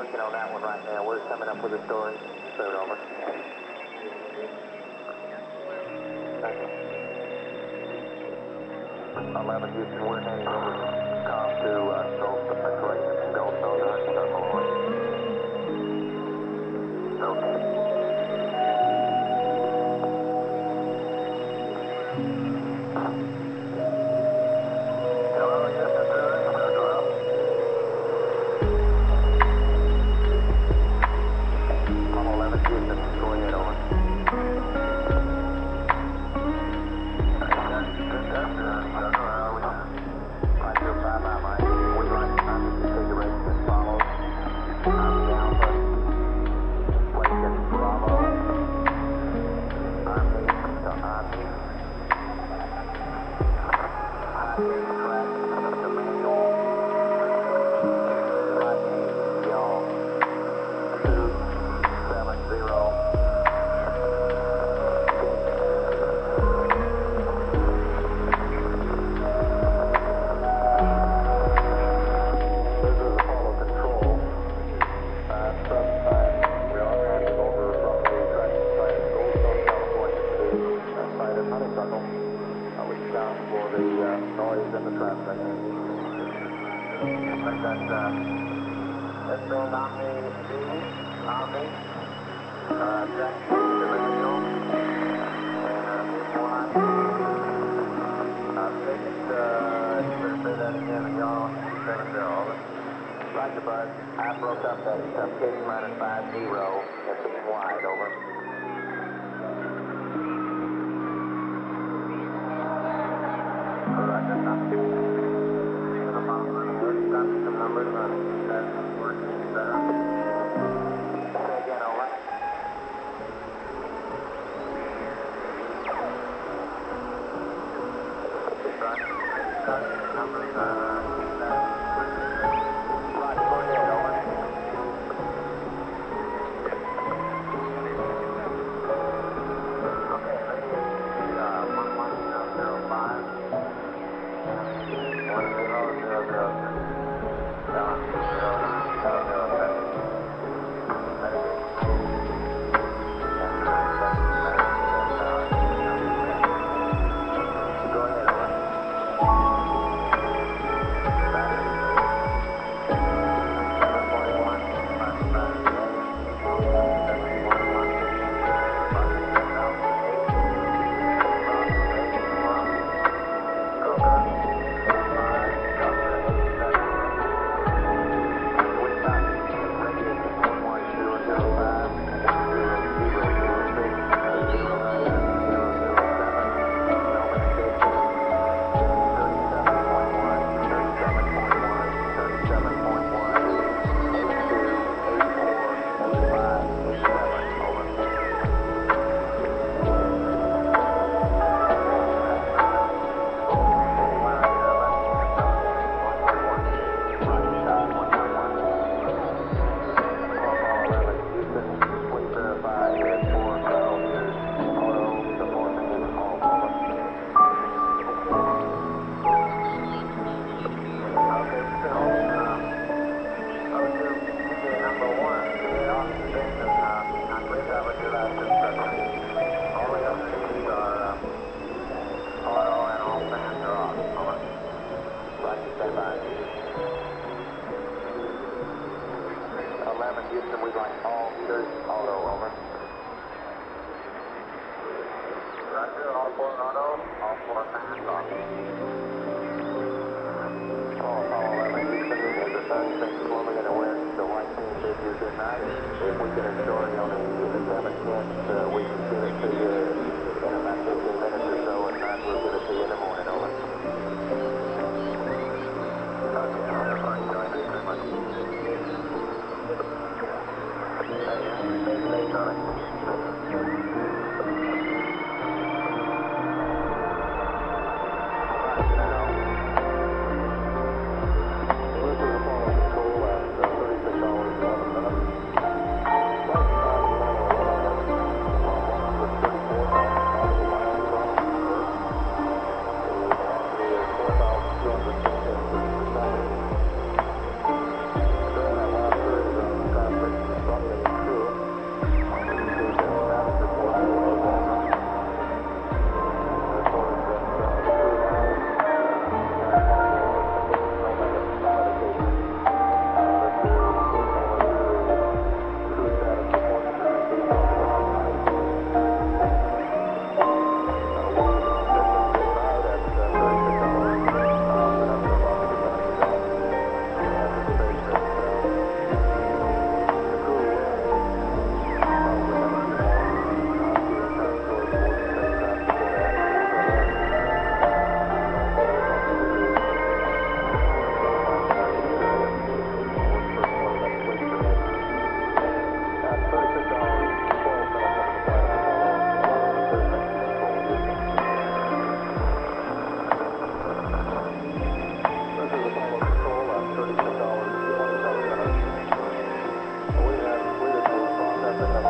working on that one right now. We're coming up with a story soon, over. eleven Houston, we're heading over to uh, Gulf to Pennsylvania, Gulf Southern Circle, over. Okay. This is Apollo twelve, uh, thirty-six dollars, eleven minutes.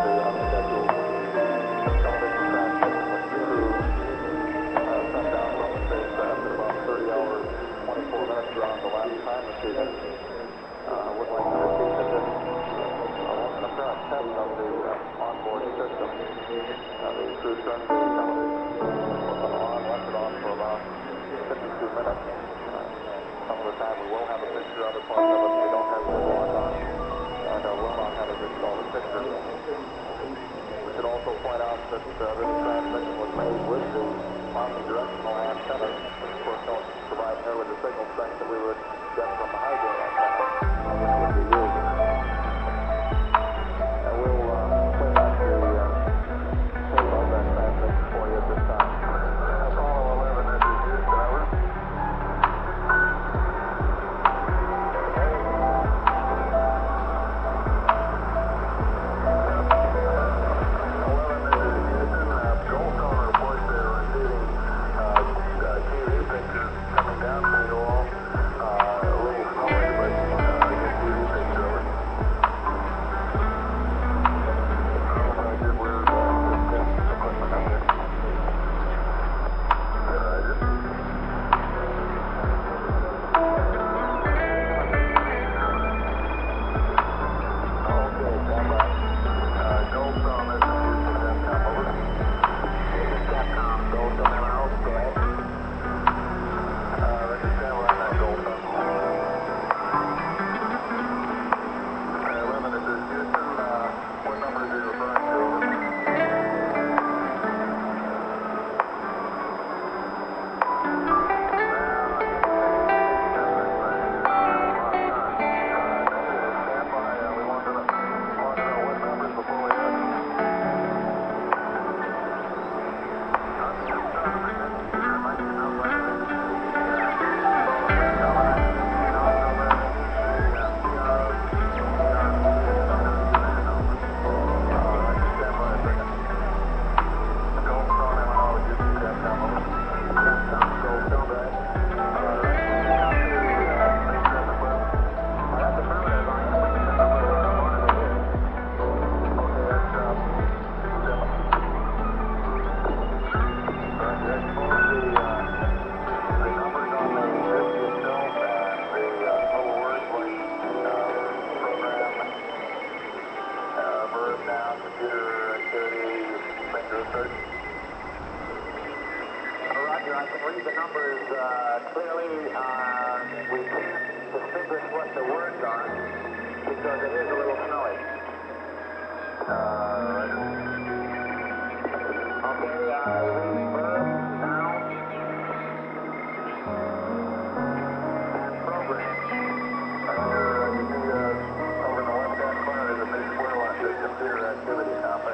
Now,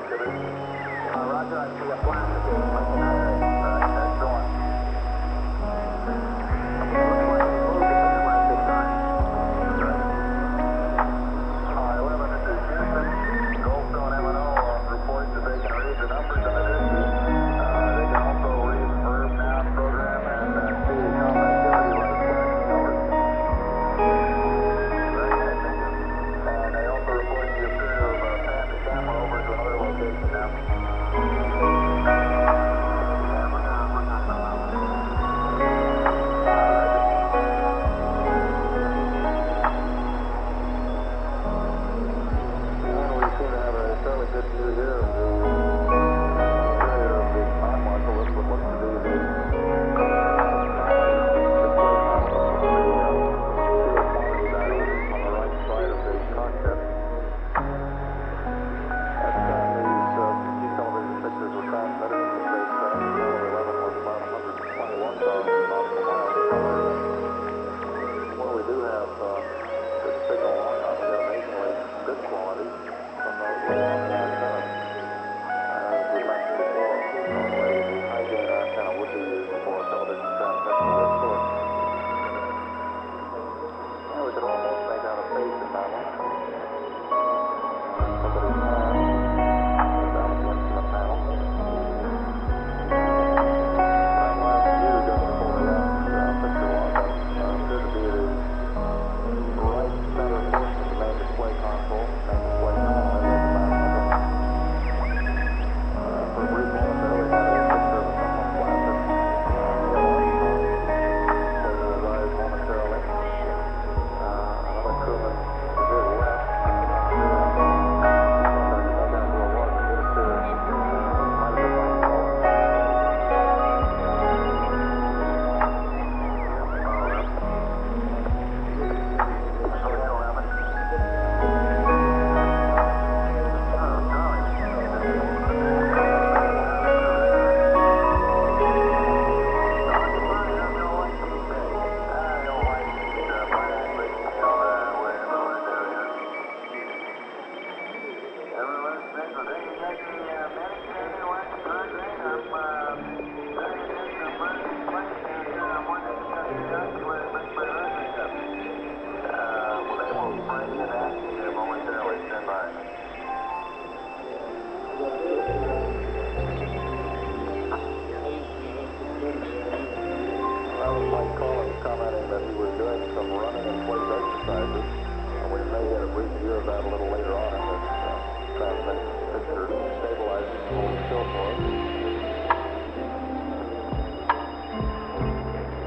that we were doing some running and plate exercises, and we may get a review of that a little later on in this uh, transmission picture, stabilizing fully still for us.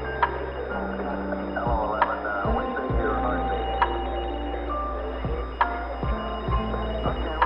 Apollo eleven, uh, Wednesday here in our station. Okay,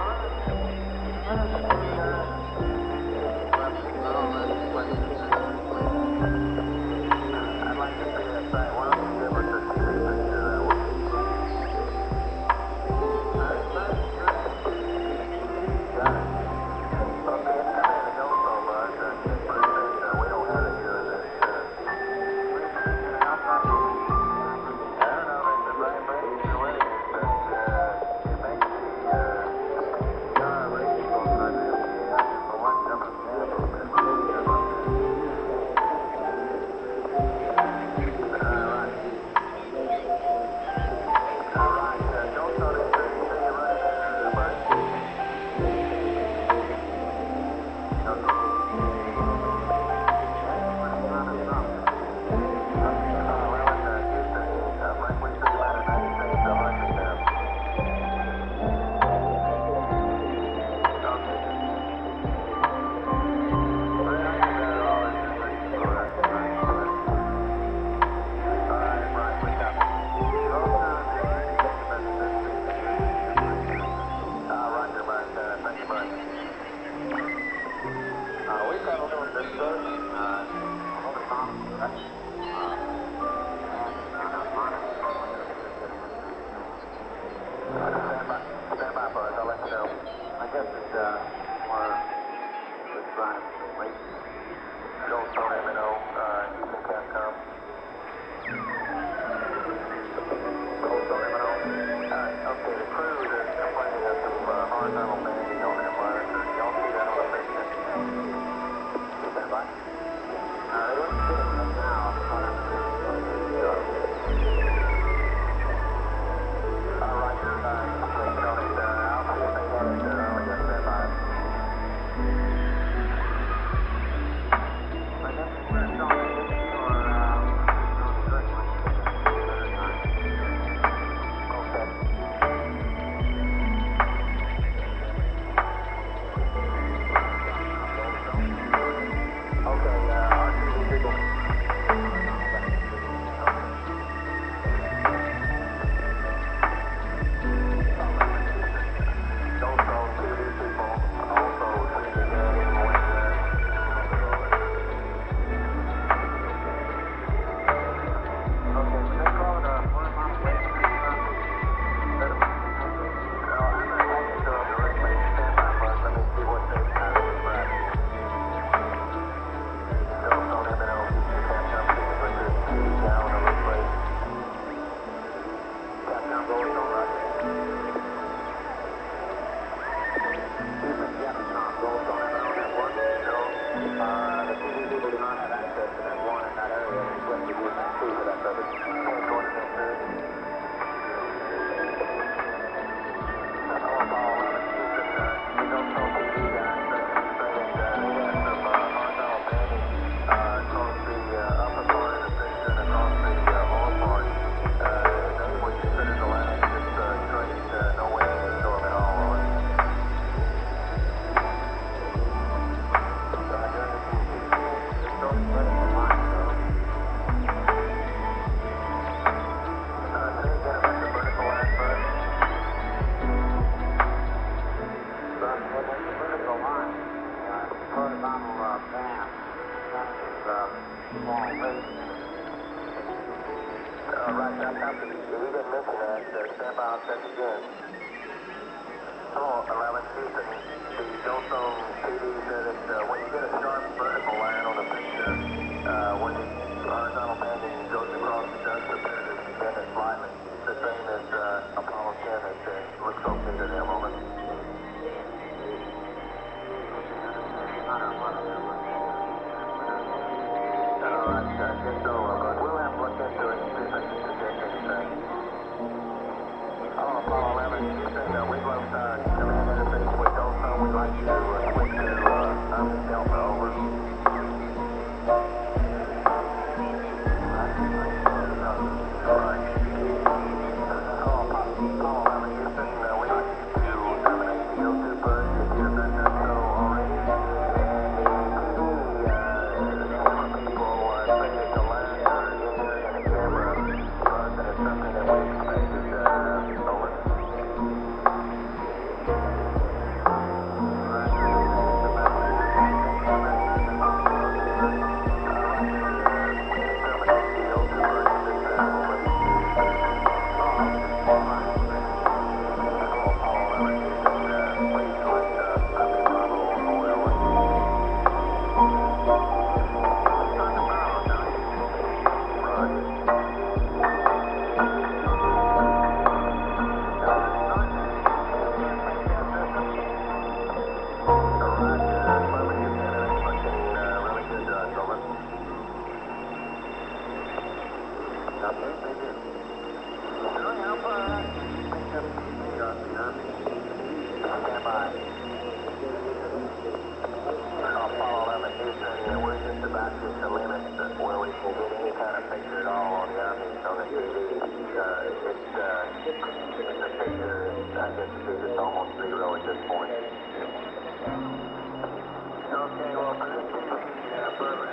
well, let's finish over. Wow.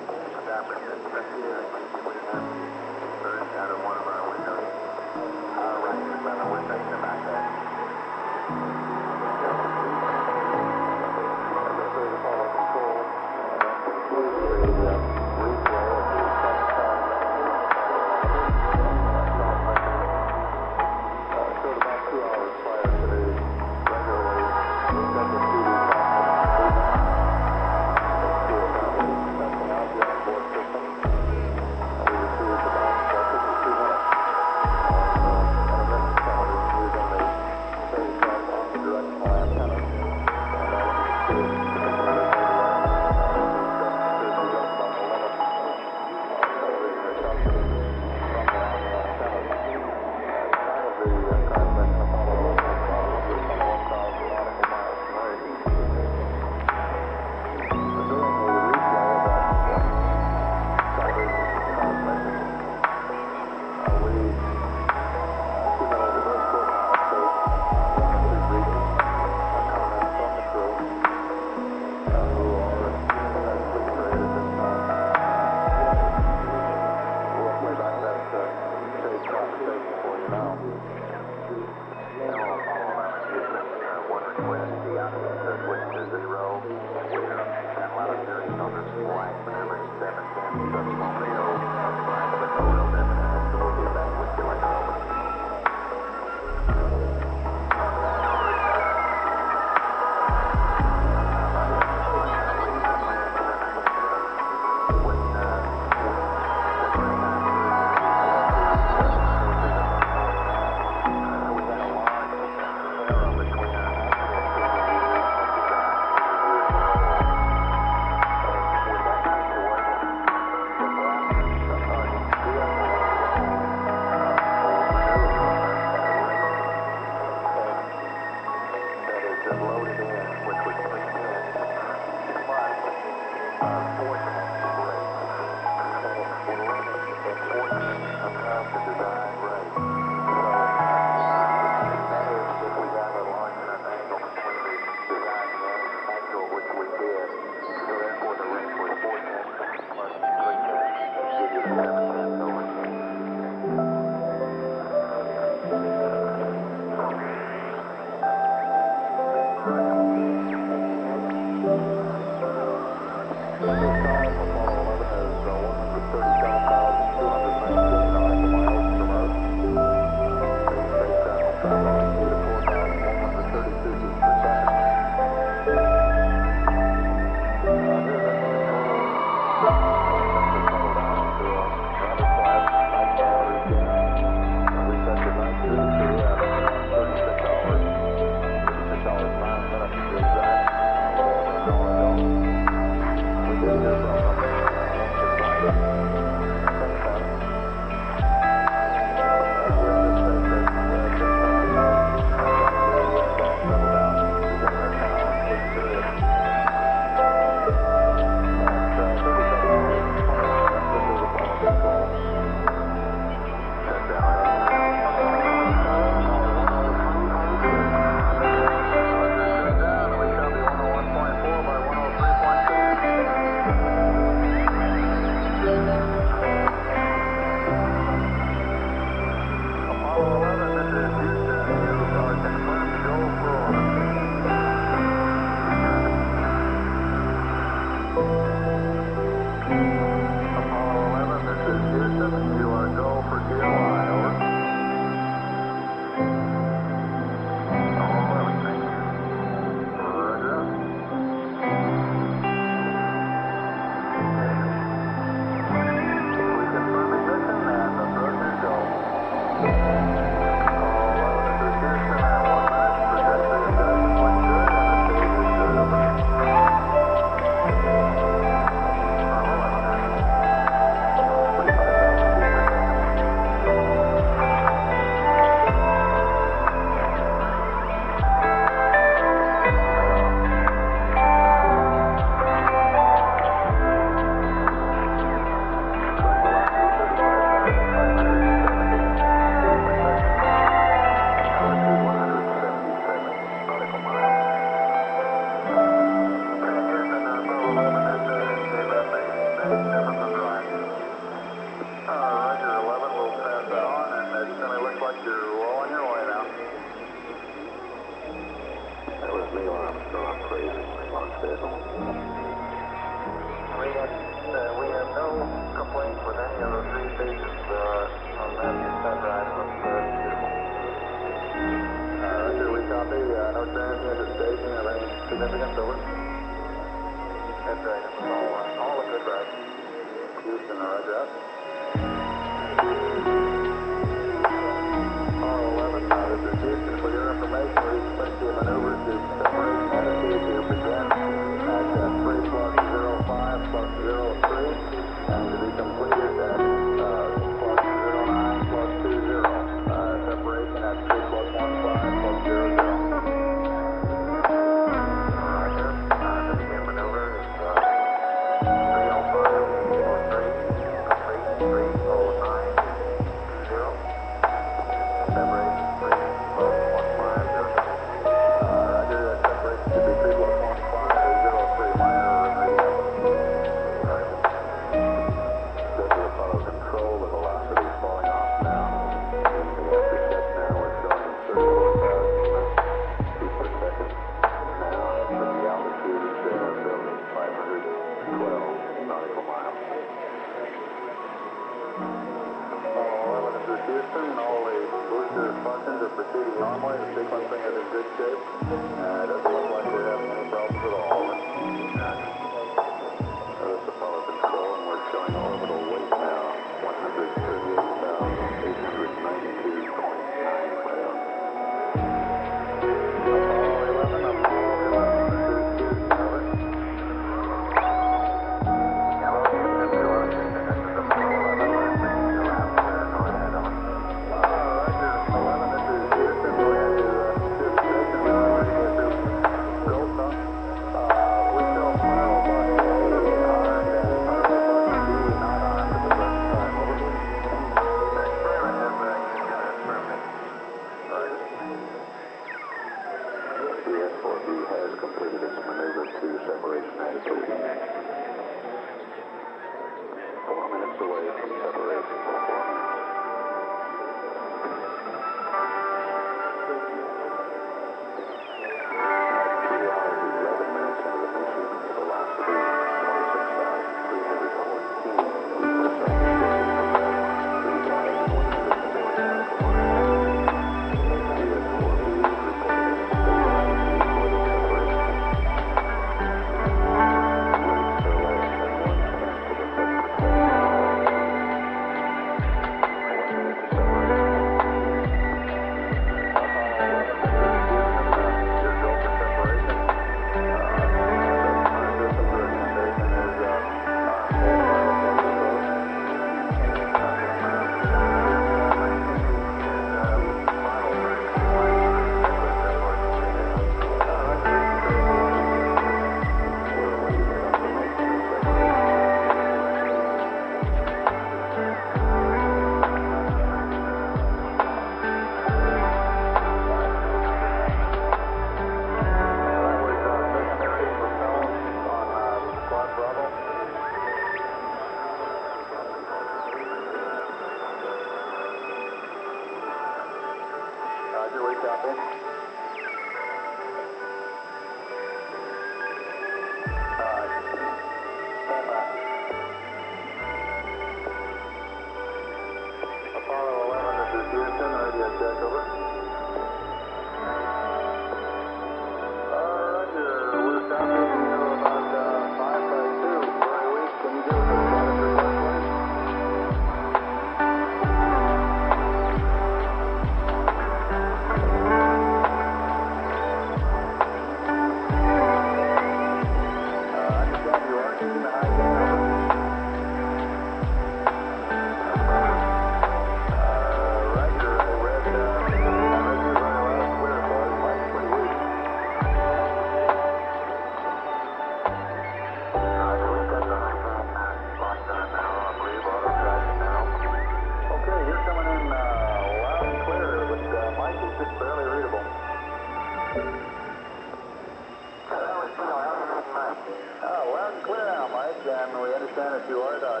Uh,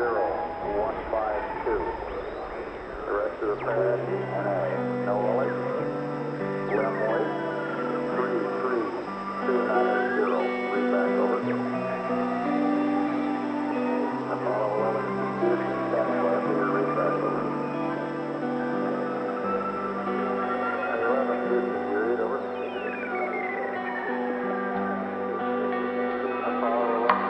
zero one five two. The rest of the planet, N A, no weight. Limb weight, three three two nine zero. Read back over. Apollo eleven, Houston, stand by for your read back over. eleven, Houston, you read over. This is Apollo eleven,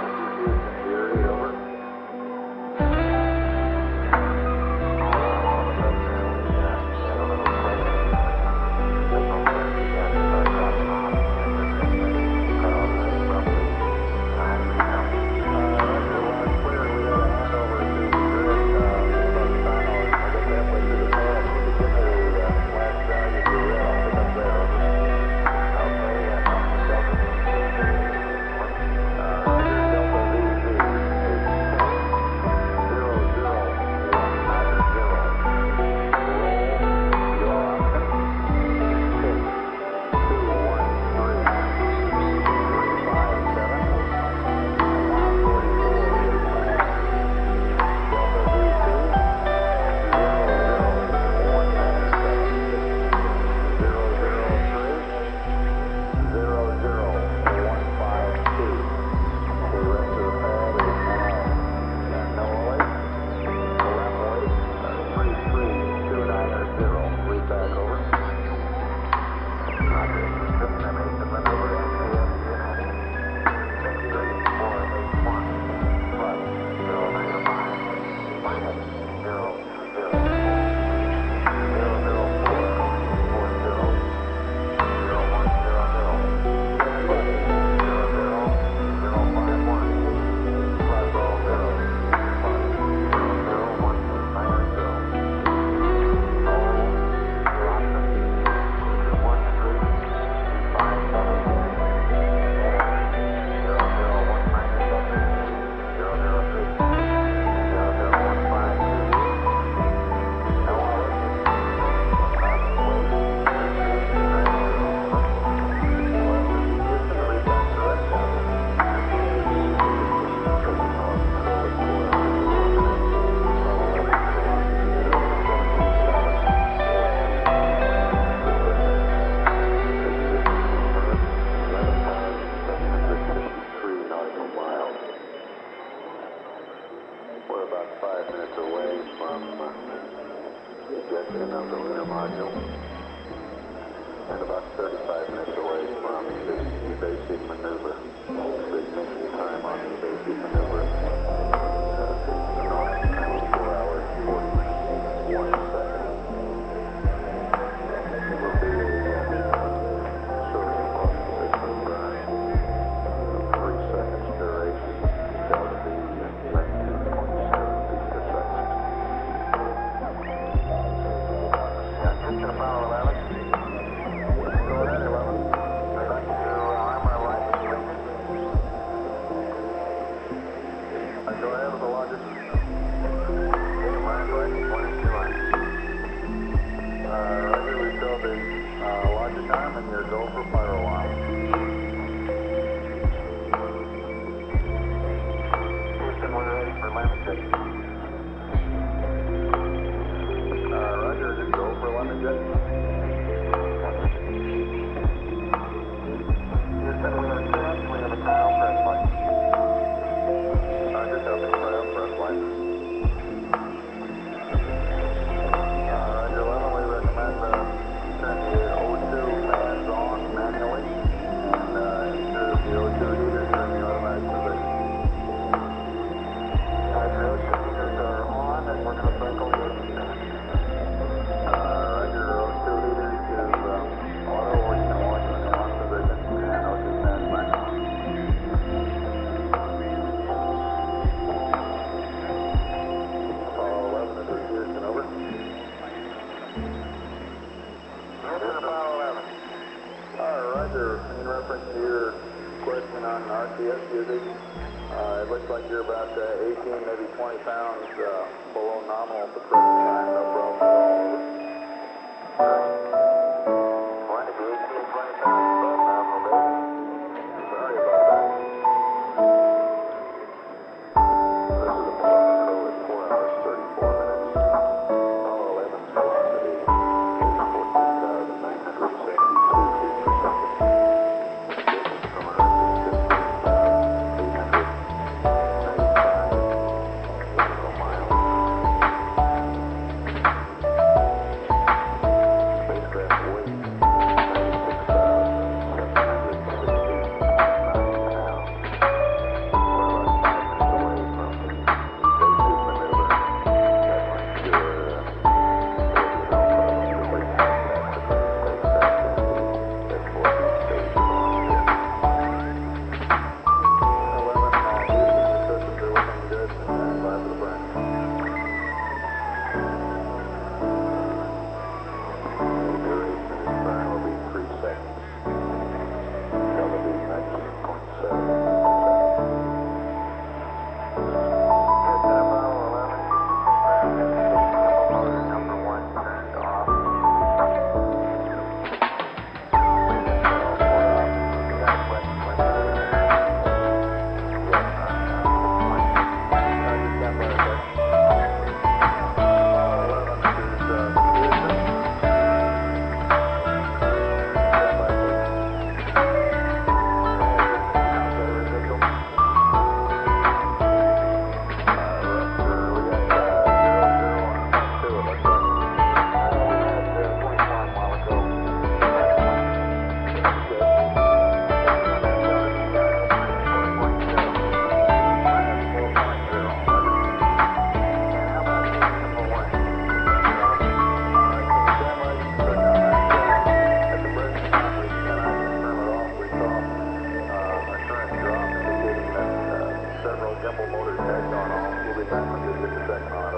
Entire uh, northern part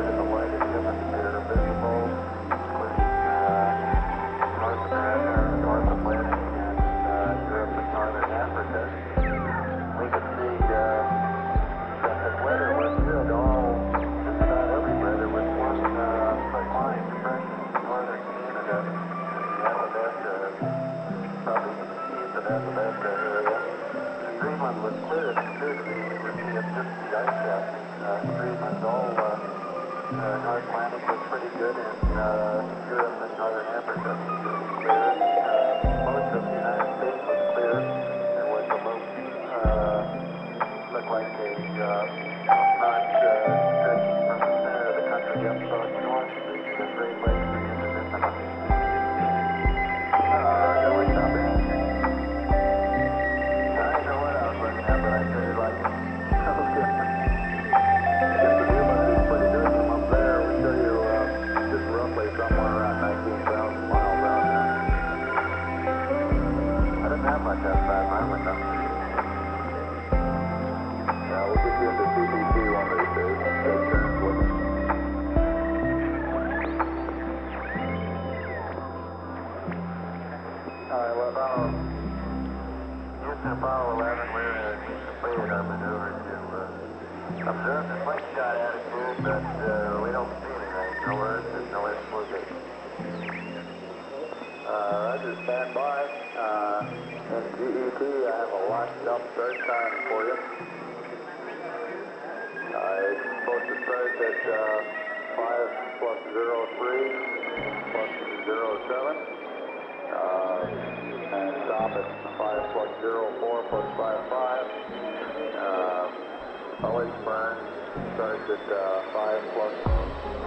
of the White Hemisphere. dynamics look pretty good in uh, Europe and Northern Africa. Uh, most of the United States was clear. There was a low peak, uh, looked like a uh, not stretching uh, from the center of the country up south north, leading to the Great Lakes and into Mississippi. Uh, there was nothing. I don't know what I was looking at, but I really liked it. That was good. Much outside my window. Yeah, we'll get you into C B C one of these days. Take turns with us. All right, well, Apollo, Houston Apollo eleven, we're uh, just completed our maneuver to uh, observe the slingshot attitude, but uh, we don't see anything. No Earth, there's no explosion. Uh, Roger, stand by. Uh, and G E T, I have a lock jump start time for you. Uh, it's supposed to start at uh, five plus zero three plus zero seven. Uh, and stop at five plus zero four plus five five. Uh, always burn. Starts at uh, five plus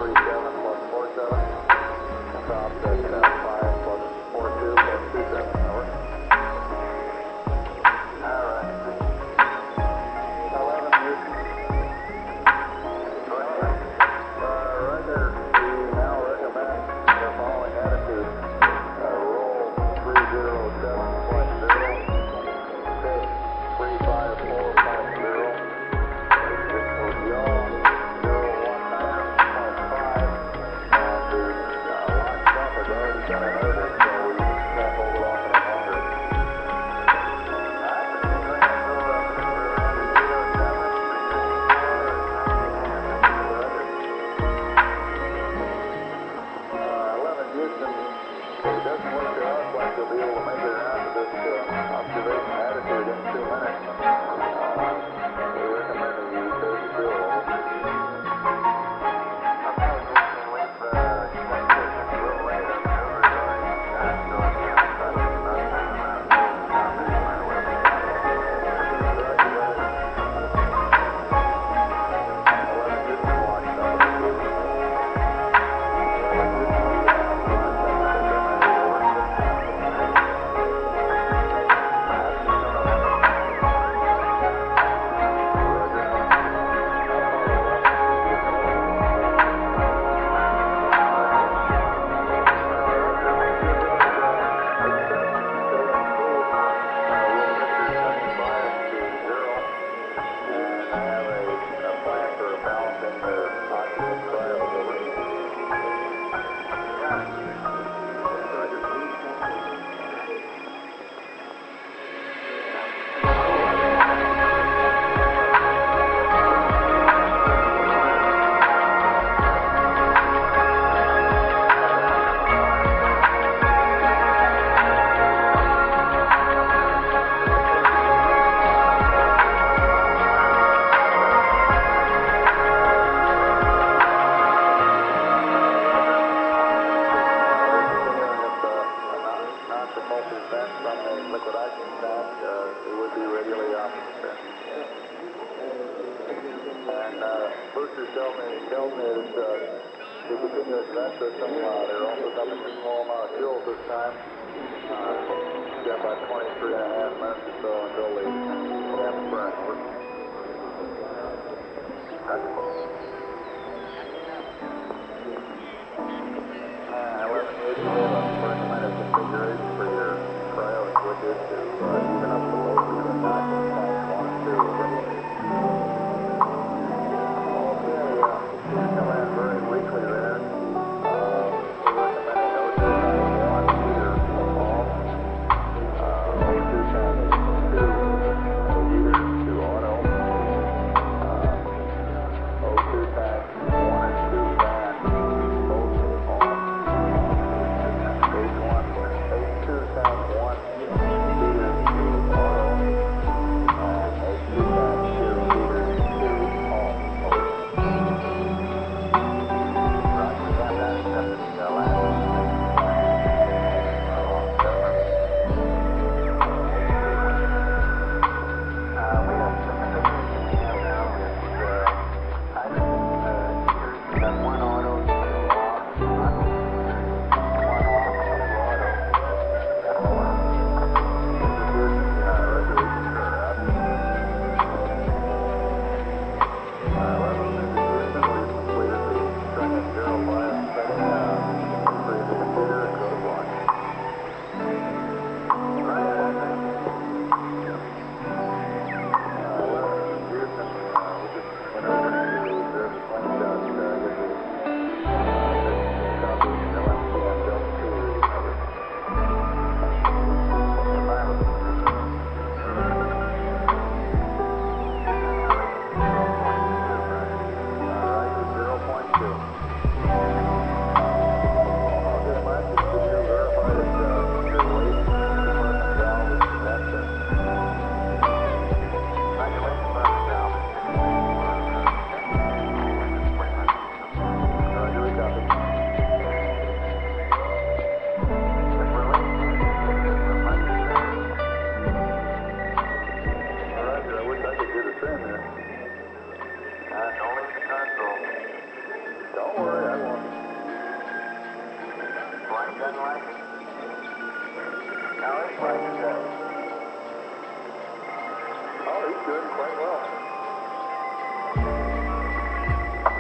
three seven plus four seven. Stops at uh,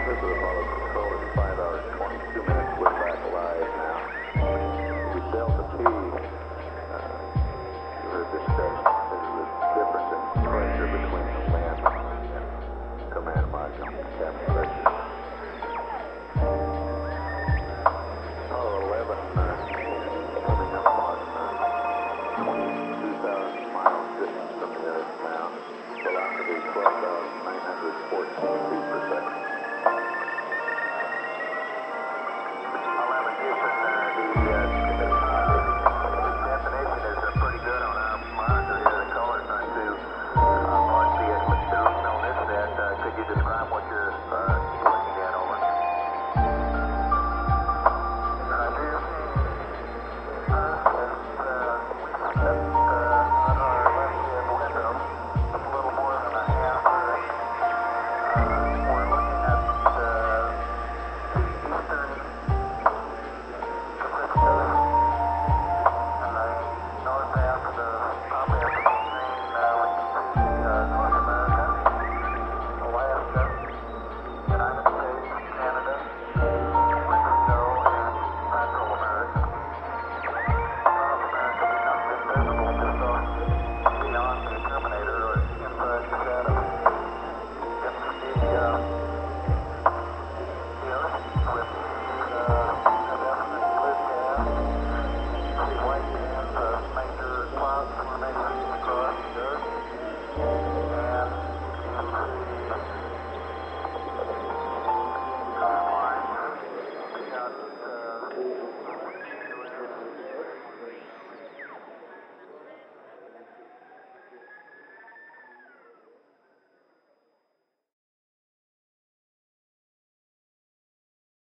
Apollo control in five hours.